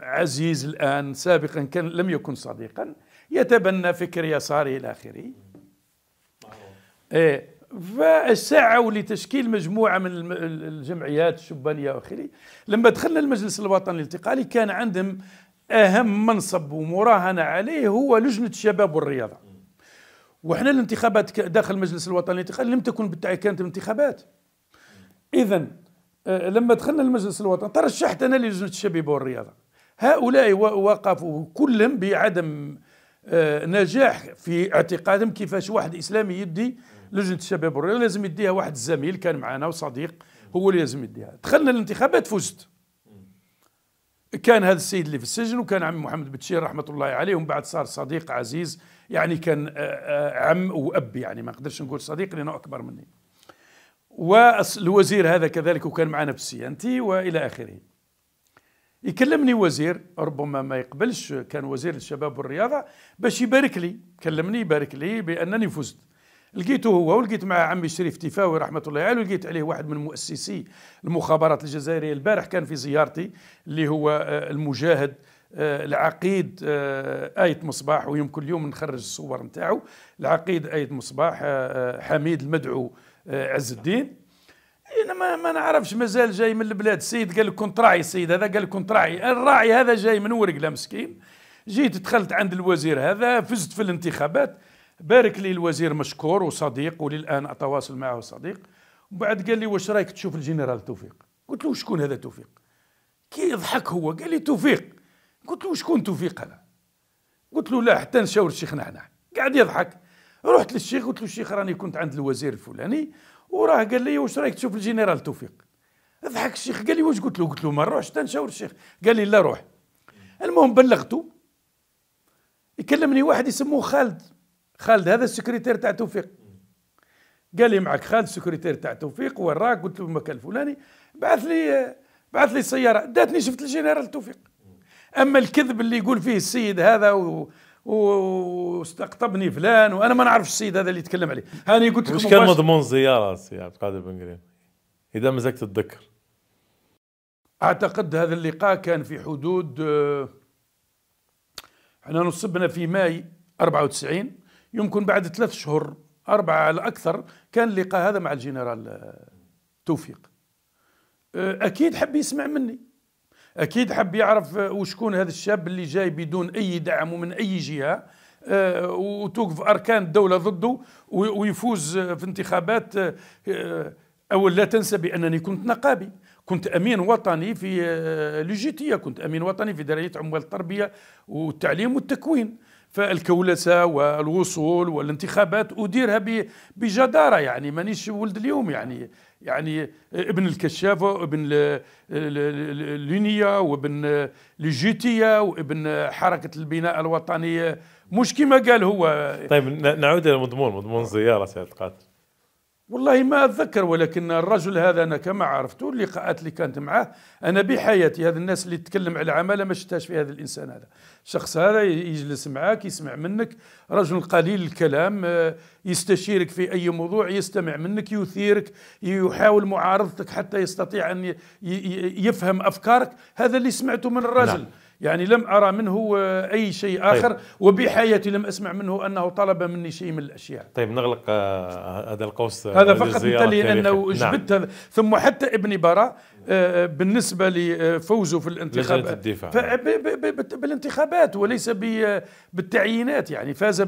عزيز الان، سابقا كان لم يكن صديقا، يتبنى فكر يساري الى اخره. فسعوا لتشكيل مجموعة من الجمعيات الشبانية وآخره. لما دخلنا المجلس الوطني الانتقالي كان عندهم أهم منصب ومراهنة عليه هو لجنة الشباب والرياضة، وإحنا الانتخابات داخل المجلس الوطني الانتقالي لم تكن بالتعي، كانت انتخابات. إذن لما دخلنا المجلس الوطني ترشحت أنا للجنة الشباب والرياضة، هؤلاء وقفوا كلهم بعدم نجاح في اعتقادهم، كيفاش واحد إسلامي يدي لجنة الشباب والرياضة، لازم يديها واحد الزميل كان معنا وصديق هو اللي لازم يديها. دخلنا الانتخابات فزت، كان هذا السيد اللي في السجن وكان عمي محمد بتشين رحمة الله عليه، ومن بعد صار صديق عزيز، يعني كان عم وأب، يعني ما نقدرش نقول صديق لأنه أكبر مني، والوزير هذا كذلك وكان معنا في السيانتي وإلى آخره. يكلمني وزير ربما ما يقبلش، كان وزير الشباب والرياضة، باش يبارك لي، كلمني يبارك لي بأنني فزت. لقيته هو ولقيت مع عمي الشريف تيفاوي رحمه الله عليه، ولقيت عليه واحد من مؤسسي المخابرات الجزائريه البارح كان في زيارتي، اللي هو المجاهد العقيد أيت مصباح، ويمكن اليوم نخرج الصور نتاعو، العقيد أيت مصباح حميد المدعو عز الدين. انا ما نعرفش، مازال جاي من البلاد. السيد قال لك كنت راعي، السيد هذا قال لك كنت راعي، الراعي هذا جاي من ورقله مسكين. جيت دخلت عند الوزير هذا، فزت في الانتخابات، بارك لي الوزير مشكور وصديق وللان اتواصل معه صديق. وبعد قال لي واش رايك تشوف الجنرال توفيق؟ قلت له شكون هذا توفيق؟ كي يضحك هو، قال لي توفيق. قلت له شكون توفيق هذا؟ قلت له لا حتى نشاور الشيخ نحناح. قاعد يضحك. رحت للشيخ قلت له الشيخ راني كنت عند الوزير الفلاني وراه قال لي واش رايك تشوف الجنرال توفيق؟ ضحك الشيخ قال لي واش قلت له؟ قلت له ما نروحش حتى نشاور الشيخ. قال لي لا روح. المهم بلغته. يكلمني واحد يسموه خالد، خالد هذا السكرتير تاع توفيق. قال لي معك خالد السكرتير تاع توفيق، وين راك؟ قلت له المكان الفلاني. بعث لي سياره، داتني شفت الجنرال توفيق. اما الكذب اللي يقول فيه السيد هذا واستقطبني فلان، وانا ما نعرفش السيد هذا اللي يتكلم عليه. هاني قلت لكم واش كان مضمون زياره سي عبد القادر بن قرينة اذا مازالك تتذكر؟ اعتقد هذا اللقاء كان في حدود، احنا نصبنا في ماي 94، يمكن بعد 3 شهور 4 على الاكثر كان اللقاء هذا مع الجنرال توفيق. اكيد حب يسمع مني، اكيد حب يعرف وشكون هذا الشاب اللي جاي بدون اي دعم ومن اي جهه، وتوقف اركان الدوله ضده ويفوز في انتخابات. اول لا تنسى بانني كنت نقابي، كنت امين وطني في لوجيتيه، كنت امين وطني في داريه عمال التربيه والتعليم والتكوين، فالكولسه والوصول والانتخابات اديرها بجداره، يعني مانيش ولد اليوم، يعني ابن الكشافه وابن لينيا وابن لوجيتيه وابن حركه البناء الوطني، مش كما قال هو. طيب نعود الى مضمون الزياره سي عبد القادر. والله ما اتذكر، ولكن الرجل هذا انا كما عرفته اللقاءات اللي كانت معاه، انا بحياتي هذا الناس اللي تتكلم على عماله ما شفتهاش في هذا الانسان هذا. الشخص هذا يجلس معاك، يسمع منك، رجل قليل الكلام، يستشيرك في اي موضوع، يستمع منك، يثيرك، يحاول معارضتك حتى يستطيع ان يفهم افكارك. هذا اللي سمعته من الرجل. نعم. يعني لم ارى منه اي شيء اخر. طيب. وبحياتي لم اسمع منه انه طلب مني شيء من الاشياء. طيب نغلق هذا القوس، هذا فقط بالتالي لانه جبت. نعم. ثم حتى ابن برا بالنسبه لفوزه في الانتخابات بالانتخابات وليس بالتعيينات، يعني فاز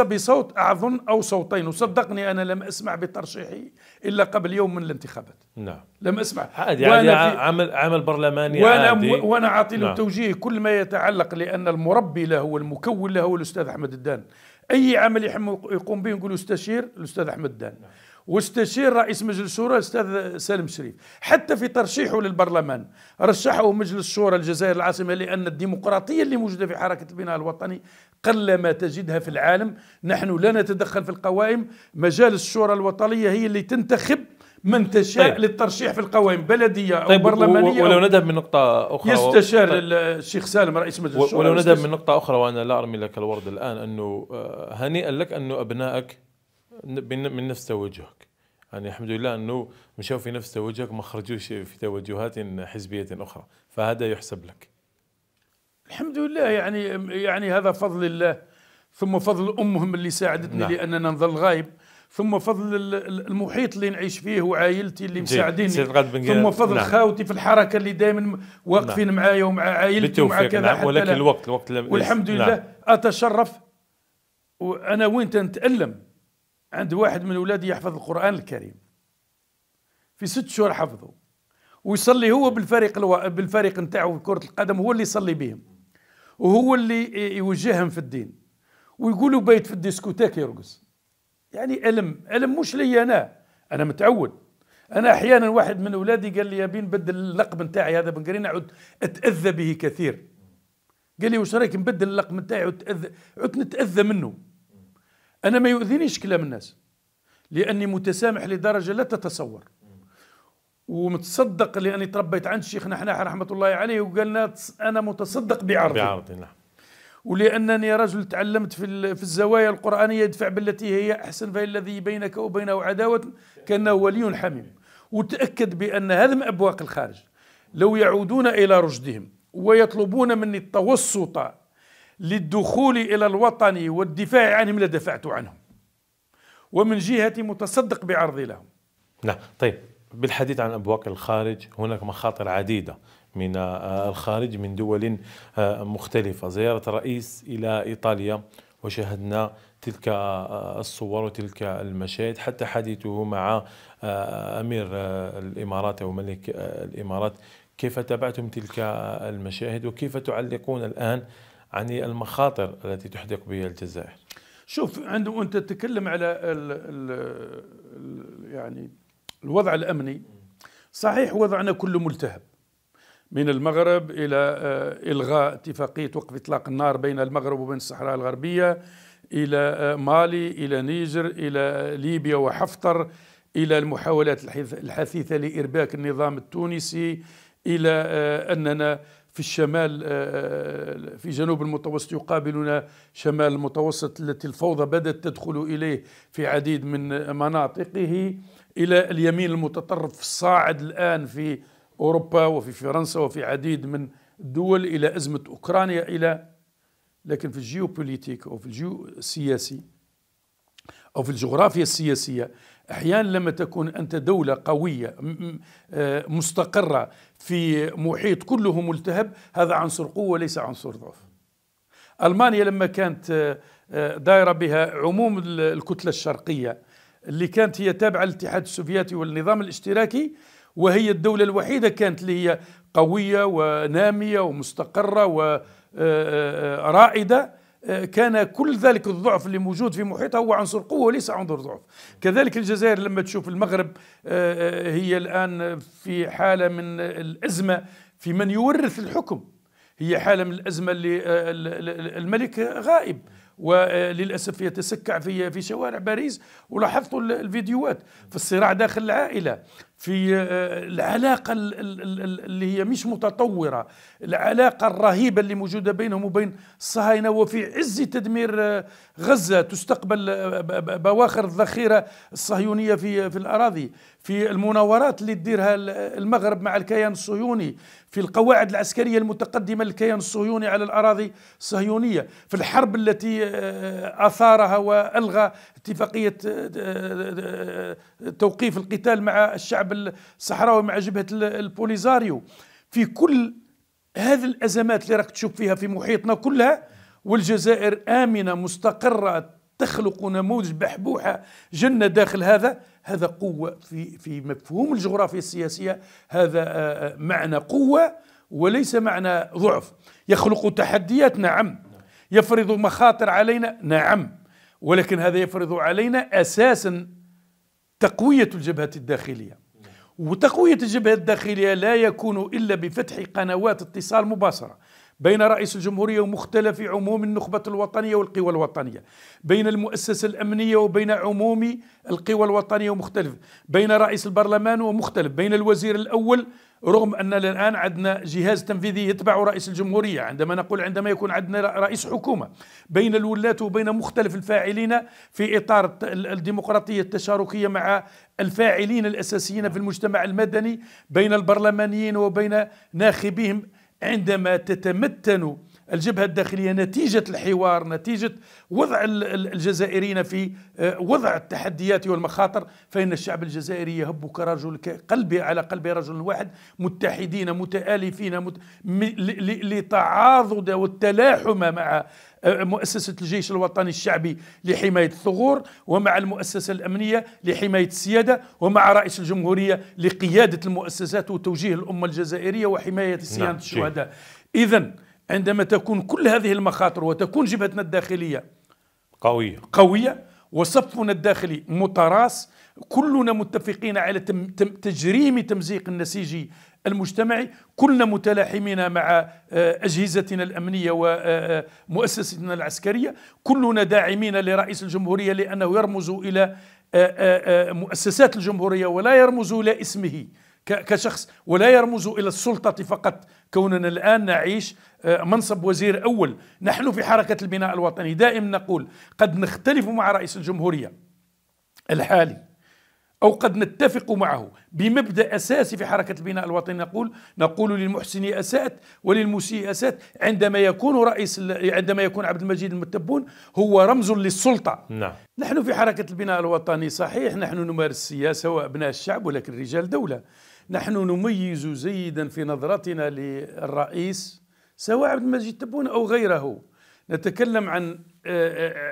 بصوت اظن او صوتين، وصدقني انا لم اسمع بترشيحي الا قبل يوم من الانتخابات. نعم لم اسمع عادي، عمل برلماني عادي، وانا عاطي له توجيه كل ما يتعلق، لان المربي له والمكون له هو الاستاذ احمد الدان. اي عمل يقوم به نقول استشير الاستاذ احمد الدان. نعم. واستشير رئيس مجلس الشورى الاستاذ سالم شريف، حتى في ترشيحه للبرلمان رشحه مجلس الشورى الجزائر العاصمه، لان الديمقراطيه اللي موجوده في حركه البناء الوطني قلما تجدها في العالم. نحن لا نتدخل في القوائم، مجالس الشورى الوطنيه هي اللي تنتخب من تشاء. طيب. للترشيح في القوائم بلديه. طيب. او برلمانيه. ولو نذهب من نقطه اخرى يستشار. طيب. الشيخ سالم رئيس مجلس الشورى. ولو نذهب من نقطه اخرى، وانا لا ارمي لك الورد الان، انه هنيئا لك انه ابنائك من نفس توجهك، يعني الحمد لله انه مشاو في نفس توجهك، ما خرجوش في توجهات حزبيه اخرى، فهذا يحسب لك الحمد لله. يعني هذا فضل الله، ثم فضل امهم اللي ساعدتني. نعم. لاننا نظل غايب، ثم فضل المحيط اللي نعيش فيه وعائلتي اللي مساعديني، ثم فضل. نعم. خاوتي في الحركه اللي دائما واقفين. نعم. معايا ومع عائلتي ومع كذا. نعم. ولكن الوقت والحمد لله. نعم. اتشرف وانا وين تنتألم عند واحد من اولادي يحفظ القرآن الكريم في 6 شهور حفظه، ويصلي هو بالفريق نتاعو في كرة القدم، هو اللي يصلي بهم وهو اللي يوجههم في الدين، ويقولوا بيت في الديسكوتيك يرقص. يعني ألم مش لي أنا متعود. أنا أحيانا واحد من اولادي قال لي يا بين بدل اللقب نتاعي هذا بن قرينة، عد أتأذى به كثير. قال لي واش رايك نبدل اللقب نتاعي عد نتأذى منه؟ أنا ما يؤذينيش كلام الناس، لأني متسامح لدرجة لا تتصور، ومتصدق، لأني تربيت عند الشيخ نحناح رحمة الله عليه، وقالنا أنا متصدق بعرضي. نعم. ولأنني رجل تعلمت في الزوايا القرآنية، ادفع بالتي هي أحسن فالذي بينك وبينه عداوة كأنه ولي حميم، وتأكد بأن هذم أبواق الخارج لو يعودون إلى رشدهم ويطلبون مني التوسط للدخول إلى الوطن والدفاع عنهم لدفعت عنهم، ومن جهتي متصدق بعرضي لهم. نعم، طيب بالحديث عن أبواق الخارج، هناك مخاطر عديدة من الخارج من دول مختلفة. زيارة الرئيس إلى إيطاليا وشاهدنا تلك الصور وتلك المشاهد، حتى حديثه مع أمير الإمارات أو ملك الإمارات. كيف تابعتم تلك المشاهد وكيف تعلقون الآن عن المخاطر التي تحدق بها الجزائر؟ شوف، عندما أنت تتكلم على يعني الوضع الأمني، صحيح وضعنا كله ملتهب، من المغرب إلى إلغاء اتفاقية وقف إطلاق النار بين المغرب وبين الصحراء الغربية، إلى مالي، إلى نيجر، إلى ليبيا وحفتر، إلى المحاولات الحثيثة لإرباك النظام التونسي، إلى أننا في الشمال، في جنوب المتوسط يقابلنا شمال المتوسط التي الفوضى بدأت تدخل إليه في عديد من مناطقه، إلى اليمين المتطرف الصاعد الآن في أوروبا وفي فرنسا وفي عديد من الدول، إلى أزمة أوكرانيا، إلى. لكن في الجيوبوليتيك أو في الجيو السياسي أو في الجغرافيا السياسية، أحيانا لما تكون أنت دولة قوية مستقرة في محيط كله ملتهب، هذا عنصر قوة وليس عنصر ضعف. ألمانيا لما كانت دايرة بها عموم الكتلة الشرقية اللي كانت هي تابعة للاتحاد السوفيتي والنظام الاشتراكي، وهي الدولة الوحيدة كانت اللي هي قوية ونامية ومستقرة ورائدة، كان كل ذلك الضعف اللي موجود في محيطها هو عنصر قوة وليس عنصر ضعف. كذلك الجزائر لما تشوف المغرب هي الآن في حالة من الأزمة في من يورث الحكم، هي حالة من الأزمة اللي الملك غائب، وللأسف يتسكع في شوارع باريس، ولاحظتوا الفيديوهات في الصراع داخل العائلة، في العلاقة اللي هي مش متطورة، العلاقة الرهيبة اللي موجودة بينهم وبين الصهاينة، وفي عز تدمير غزة تستقبل بواخر الذخيرة الصهيونية في الأراضي، في المناورات اللي تديرها المغرب مع الكيان الصهيوني، في القواعد العسكرية المتقدمة للكيان الصهيوني على الأراضي الصهيونية، في الحرب التي أثارها وألغى اتفاقية توقيف القتال مع الشعب الصحراوي مع جبهة البوليزاريو. في كل هذه الأزمات اللي راك تشوف فيها في محيطنا كلها، والجزائر آمنة مستقرة تخلق نموذج بحبوحة جنة داخل هذا، هذا قوة في مفهوم الجغرافيا السياسية، هذا معنى قوة وليس معنى ضعف. يخلق تحديات نعم، يفرض مخاطر علينا نعم، ولكن هذا يفرض علينا أساسا تقوية الجبهة الداخلية، وتقوية الجبهة الداخلية لا يكون إلا بفتح قنوات اتصال مباشرة بين رئيس الجمهورية ومختلف عموم النخبة الوطنية والقوى الوطنية، بين المؤسسة الأمنية وبين عموم القوى الوطنية ومختلف، بين رئيس البرلمان ومختلف، بين الوزير الأول، رغم أن الآن عندنا جهاز تنفيذي يتبع رئيس الجمهورية عندما يكون عندنا رئيس حكومة، بين الولاة وبين مختلف الفاعلين في إطار الديمقراطية التشاركية مع الفاعلين الأساسيين في المجتمع المدني، بين البرلمانيين وبين ناخبيهم. عندما تتمتن الجبهة الداخلية نتيجة الحوار، نتيجة وضع الجزائريين في وضع التحديات والمخاطر، فإن الشعب الجزائري يهب كرجل كقلبه على قلب رجل واحد، متحدين متآلفين لتعاضد والتلاحم مع مؤسسة الجيش الوطني الشعبي لحماية الثغور، ومع المؤسسة الأمنية لحماية السيادة، ومع رئيس الجمهورية لقيادة المؤسسات وتوجيه الأمة الجزائرية وحماية صيانة الشهداء. إذن عندما تكون كل هذه المخاطر وتكون جبهتنا الداخلية قوية وصفنا الداخلي متراص، كلنا متفقين على تجريم تمزيق النسيج المجتمعي، كلنا متلاحمين مع أجهزتنا الأمنية ومؤسستنا العسكرية، كلنا داعمين لرئيس الجمهورية لأنه يرمز إلى مؤسسات الجمهورية ولا يرمز إلى اسمه كشخص، ولا يرمز إلى السلطة فقط. كوننا الآن نعيش منصب وزير أول، نحن في حركة البناء الوطني دائما نقول قد نختلف مع رئيس الجمهورية الحالي أو قد نتفق معه بمبدأ أساسي في حركة البناء الوطني، نقول للمحسن أسات وللمسيء أسات. عندما يكون عبد المجيد تبون هو رمز للسلطة. نعم. نحن في حركة البناء الوطني صحيح نحن نمارس السياسة وأبناء الشعب، ولكن رجال دولة. نحن نميز جيدا في نظرتنا للرئيس سواء عبد المجيد تبون أو غيره. نتكلم عن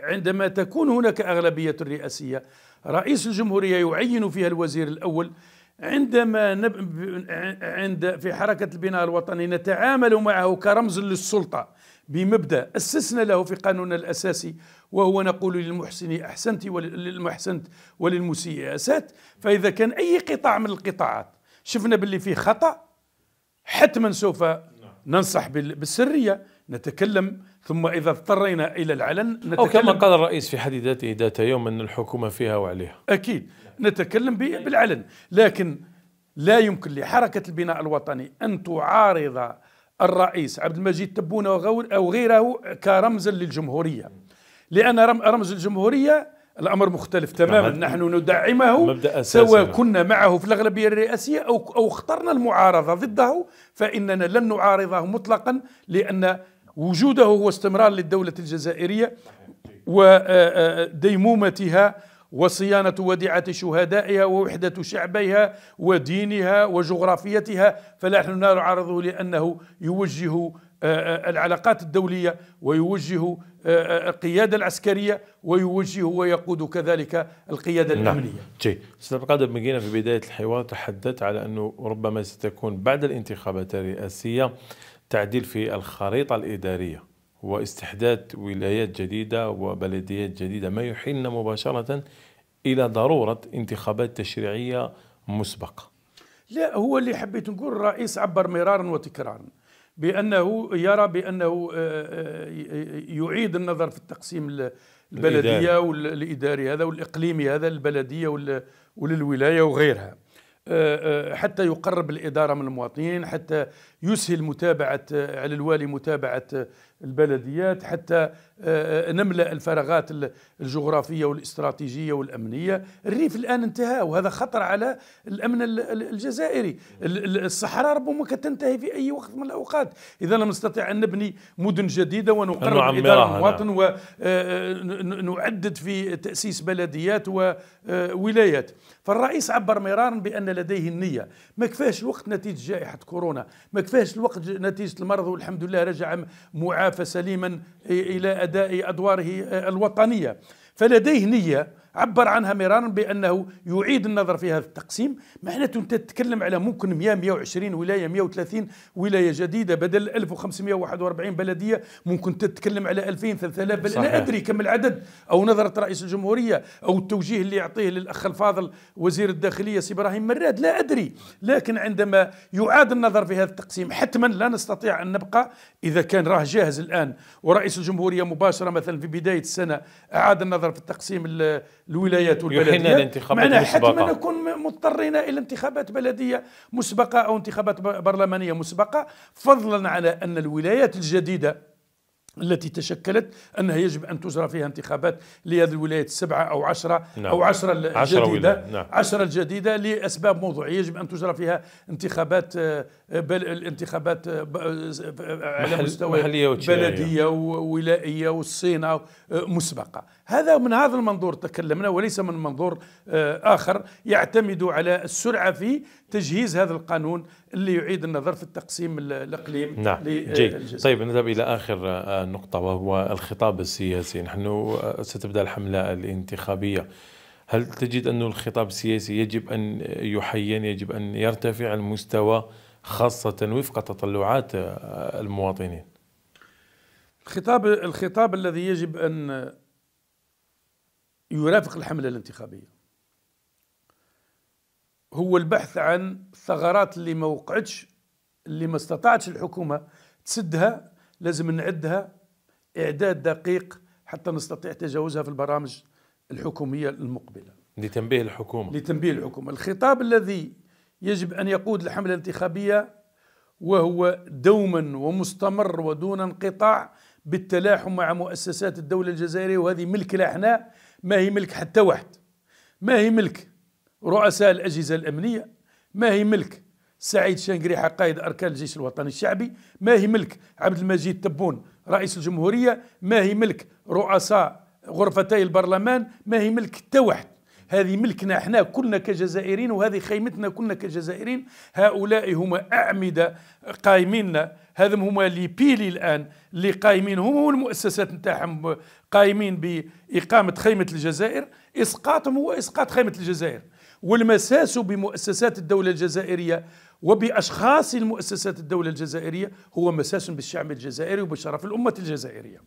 عندما تكون هناك أغلبية رئاسية، رئيس الجمهورية يعين فيها الوزير الأول. في حركة البناء الوطني نتعامل معه كرمز للسلطة بمبدأ أسسنا له في قانوننا الأساسي، وهو نقول للمحسن أحسنت وللمحسنت وللمسيء أسات. فإذا كان أي قطاع من القطاعات شفنا باللي فيه خطأ حتما سوف ننصح بالسرية، نتكلم، ثم إذا اضطرينا إلى العلن نتكلم. أو كما قال الرئيس في حديث ذات يوم أن الحكومة فيها وعليها. أكيد نتكلم بالعلن، لكن لا يمكن لحركة البناء الوطني أن تعارض الرئيس عبد المجيد تبون أو غيره كرمزا للجمهورية، لأن رمز الجمهورية الأمر مختلف تماما. نحن ندعمه سواء كنا معه في الأغلبية الرئاسية أو اخترنا المعارضة ضده، فإننا لن نعارضه مطلقا، لأن وجوده هو استمرار للدولة الجزائرية وديمومتها وصيانة وديعة شهدائها ووحدة شعبيها ودينها وجغرافيتها. فنحن لا نعارضه لأنه يوجه العلاقات الدولية ويوجه القيادة العسكرية ويوجه ويقود كذلك القيادة الأمنية. جيد. أستاذ قادر بن قرينة في بداية الحوار تحدث على أنه ربما ستكون بعد الانتخابات الرئاسية تعديل في الخريطة الإدارية واستحداث ولايات جديدة وبلديات جديدة، ما يحيلنا مباشرة إلى ضرورة انتخابات تشريعية مسبقة. لا، هو اللي حبيت نقول الرئيس عبر مرارا وتكرارا بأنه يرى بأنه يعيد النظر في التقسيم البلدية والإداري هذا والإقليمي هذا، البلدية وللولاية وغيرها، حتى يقرب الإدارة من المواطنين، حتى يسهل متابعة على الوالي متابعة البلديات، حتى نملأ الفراغات الجغرافية والاستراتيجية والأمنية. الريف الآن انتهى، وهذا خطر على الأمن الجزائري. الصحراء ربما تنتهي في أي وقت من الأوقات. إذا لم نستطيع أن نبني مدن جديدة ونقرب إدارة المواطن ونعدد في تأسيس بلديات وولايات. فالرئيس عبر مرارا بأن لديه النية. ما كفاش الوقت نتيجة جائحة كورونا، ما كفاش الوقت نتيجة المرض، والحمد لله رجع معافى سليما إلى أداء أدواره الوطنية. فلديه نية عبر عنها مرارا بأنه يعيد النظر في هذا التقسيم. معناته أنت تتكلم على ممكن 100-120 ولاية، 130 ولاية جديدة بدل 1541 بلدية. ممكن تتكلم على 2000-3000، لا أدري كم العدد، أو نظرة رئيس الجمهورية أو التوجيه اللي يعطيه للأخ الفاضل وزير الداخلية سي إبراهيم مراد، لا أدري. لكن عندما يعاد النظر في هذا التقسيم حتما لا نستطيع أن نبقى. إذا كان راه جاهز الآن، ورئيس الجمهورية مباشرة مثلا في بداية السنة أعاد النظر في التقسيم الولايات والبلديات، معنا حتما نكون مضطرين إلى انتخابات بلدية مسبقة أو انتخابات برلمانية مسبقة، فضلا على أن الولايات الجديدة التي تشكلت أنها يجب أن تجرى فيها انتخابات لهذه الولايات 7 أو 10. نعم. أو 10 الجديدة لأسباب موضوعية يجب أن تجرى فيها انتخابات الانتخابات على مستوى بلدية وولائية والصينة مسبقة. هذا من هذا المنظور تكلمنا، وليس من منظور آخر يعتمد على السرعة في تجهيز هذا القانون اللي يعيد النظر في التقسيم الإقليمي. نعم. جيد. طيب نذهب إلى آخر نقطة وهو الخطاب السياسي. نحن ستبدأ الحملة الانتخابية. هل تجد أن الخطاب السياسي يجب أن يحين، يجب أن يرتفع المستوى خاصة وفق تطلعات المواطنين؟ الخطاب الذي يجب أن يرافق الحملة الانتخابية هو البحث عن الثغرات اللي ما استطاعتش الحكومة تسدها. لازم نعدها إعداد دقيق حتى نستطيع تجاوزها في البرامج الحكومية المقبلة. لتنبيه الحكومة. الخطاب الذي يجب أن يقود الحملة الانتخابية وهو دوما ومستمر ودون انقطاع بالتلاحم مع مؤسسات الدولة الجزائرية، وهذه ملك لحنا، ما هي ملك حتى واحد، ما هي ملك رؤساء الأجهزة الأمنية، ما هي ملك سعيد شنقريحة قائد أركان الجيش الوطني الشعبي، ما هي ملك عبد المجيد تبون رئيس الجمهورية، ما هي ملك رؤساء غرفتي البرلمان، ما هي ملك التوحد. هذه ملكنا احنا كلنا كجزائريين، وهذه خيمتنا كلنا كجزائريين. هؤلاء هما أعمدة قائمين، هذم هما اللي بيلي الآن اللي قائمين، هم والمؤسسات نتاعهم قائمين بإقامة خيمة الجزائر. إسقاطهم هو إسقاط خيمة الجزائر، والمساس بمؤسسات الدولة الجزائرية وبأشخاص المؤسسات الدولة الجزائرية هو مساس بالشعب الجزائري وبشرف الأمة الجزائرية.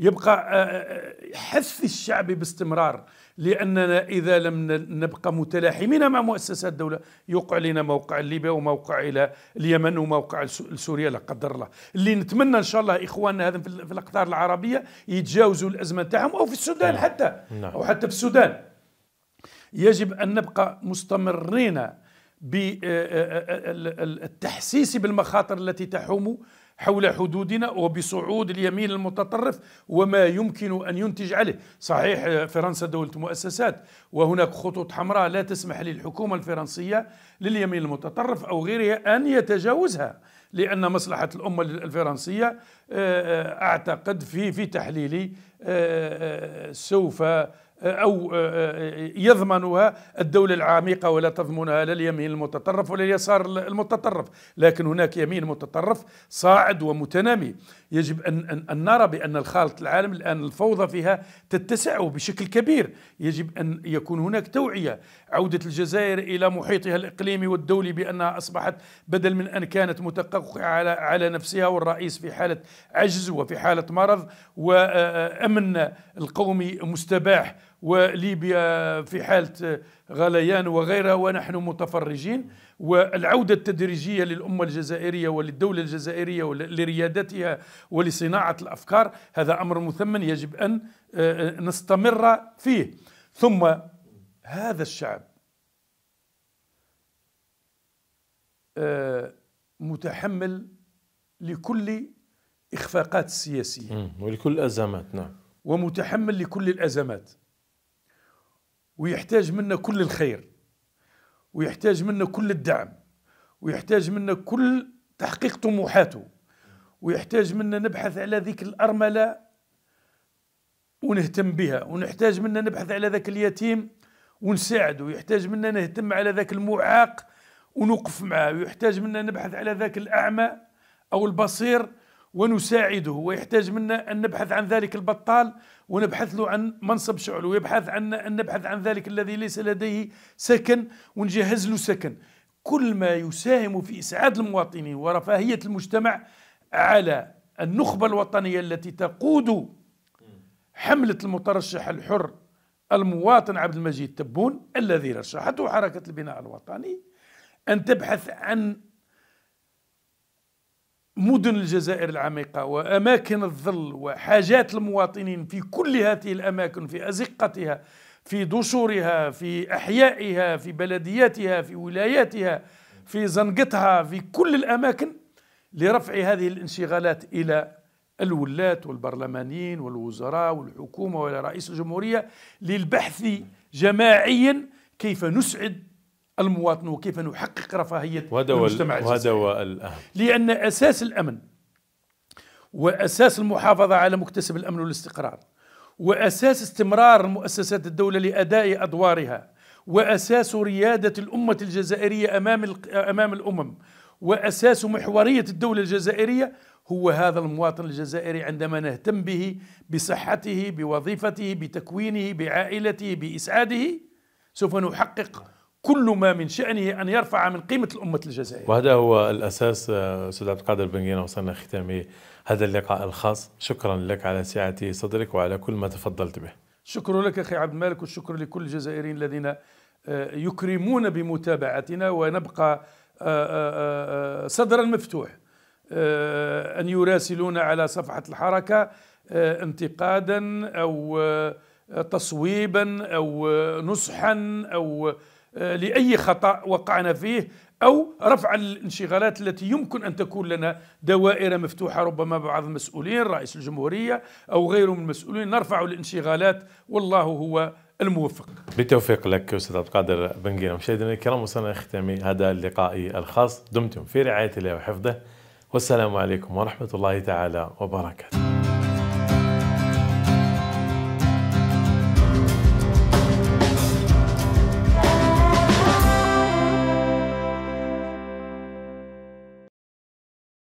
يبقى حث الشعب باستمرار، لأننا إذا لم نبقى متلاحمين مع مؤسسات الدولة يوقع لنا موقع ليبيا وموقع إلى اليمن وموقع سوريا لا قدر الله. اللي نتمنى إن شاء الله إخواننا هذا في الأقطار العربية يتجاوزوا الأزمة تاعهم، أو في السودان حتى، أو حتى في السودان. يجب أن نبقى مستمرين بالتحسيس بالمخاطر التي تحوم حول حدودنا وبصعود اليمين المتطرف وما يمكن أن ينتج عليه. صحيح فرنسا دولة مؤسسات، وهناك خطوط حمراء لا تسمح للحكومة الفرنسية لليمين المتطرف أو غيرها أن يتجاوزها، لأن مصلحة الأمة الفرنسية أعتقد في تحليلي سوف أو يضمنها الدولة العميقة ولا تضمنها لا اليمين المتطرف ولا اليسار المتطرف. لكن هناك يمين متطرف صاعد ومتنامي. يجب أن نرى بأن الخارطة العالم الآن الفوضى فيها تتسع بشكل كبير. يجب أن يكون هناك توعية، عودة الجزائر إلى محيطها الإقليمي والدولي، بأنها أصبحت بدل من أن كانت متقوقعة على نفسها والرئيس في حالة عجز وفي حالة مرض وأمن القومي مستباح وليبيا في حالة غليان وغيرها ونحن متفرجين، والعودة التدريجية للأمة الجزائرية وللدولة الجزائرية ولريادتها ولصناعة الأفكار، هذا أمر مثمن يجب أن نستمر فيه. ثم هذا الشعب متحمل لكل إخفاقات السياسية ولكل الأزمات، نعم، ومتحمل لكل الأزمات، ويحتاج منا كل الخير، ويحتاج منا كل الدعم، ويحتاج منا كل تحقيق طموحاته، ويحتاج منا نبحث على ذيك الأرملة ونهتم بها، ونحتاج منا نبحث على ذاك اليتيم ونساعده، ويحتاج منا نهتم على ذاك المعاق ونوقف معه، ويحتاج منا نبحث على ذاك الأعمى أو البصير ونساعده، ويحتاج منا أن نبحث عن ذلك البطال ونبحث له عن منصب شغل، ويبحث عن أن نبحث عن ذلك الذي ليس لديه سكن ونجهز له سكن. كل ما يساهم في إسعاد المواطنين ورفاهية المجتمع على النخبة الوطنية التي تقود حملة المترشح الحر المواطن عبد المجيد تبون الذي رشحته حركة البناء الوطني، أن تبحث عن مدن الجزائر العميقة وأماكن الظل وحاجات المواطنين في كل هذه الأماكن، في أزقتها، في دشورها، في أحيائها، في بلدياتها، في ولاياتها، في زنقتها، في كل الأماكن، لرفع هذه الانشغالات إلى الولاة والبرلمانيين والوزراء والحكومة ورئيس الجمهورية للبحث جماعيا كيف نسعد المواطن وكيف نحقق رفاهية المجتمع الجزائري. لأن أساس الأمن وأساس المحافظة على مكتسب الأمن والاستقرار وأساس استمرار مؤسسات الدولة لأداء أدوارها وأساس ريادة الأمة الجزائرية أمام الأمم وأساس محورية الدولة الجزائرية هو هذا المواطن الجزائري. عندما نهتم به، بصحته، بوظيفته، بتكوينه، بعائلته، بإسعاده، سوف نحقق كل ما من شأنه أن يرفع من قيمة الأمة الجزائرية، وهذا هو الأساس. أستاذ عبد القادر بن قرينة، وصلنا ختام هذا اللقاء الخاص. شكرا لك على سعة صدرك وعلى كل ما تفضلت به. شكرا لك أخي عبد المالك، والشكر لكل الجزائريين الذين يكرمون بمتابعتنا، ونبقى صدرا مفتوح أن يراسلون على صفحة الحركة انتقادا أو تصويبا أو نصحا أو لأي خطأ وقعنا فيه أو رفع الانشغالات التي يمكن أن تكون لنا دوائر مفتوحة، ربما بعض المسؤولين رئيس الجمهورية أو غيره من المسؤولين نرفع الانشغالات، والله هو الموفق. بالتوفيق لك أستاذ عبد القادر بن قرينة. مشاهدينا الكرام وصلنا ختامي هذا اللقاء الخاص، دمتم في رعاية الله وحفظه، والسلام عليكم ورحمة الله تعالى وبركاته.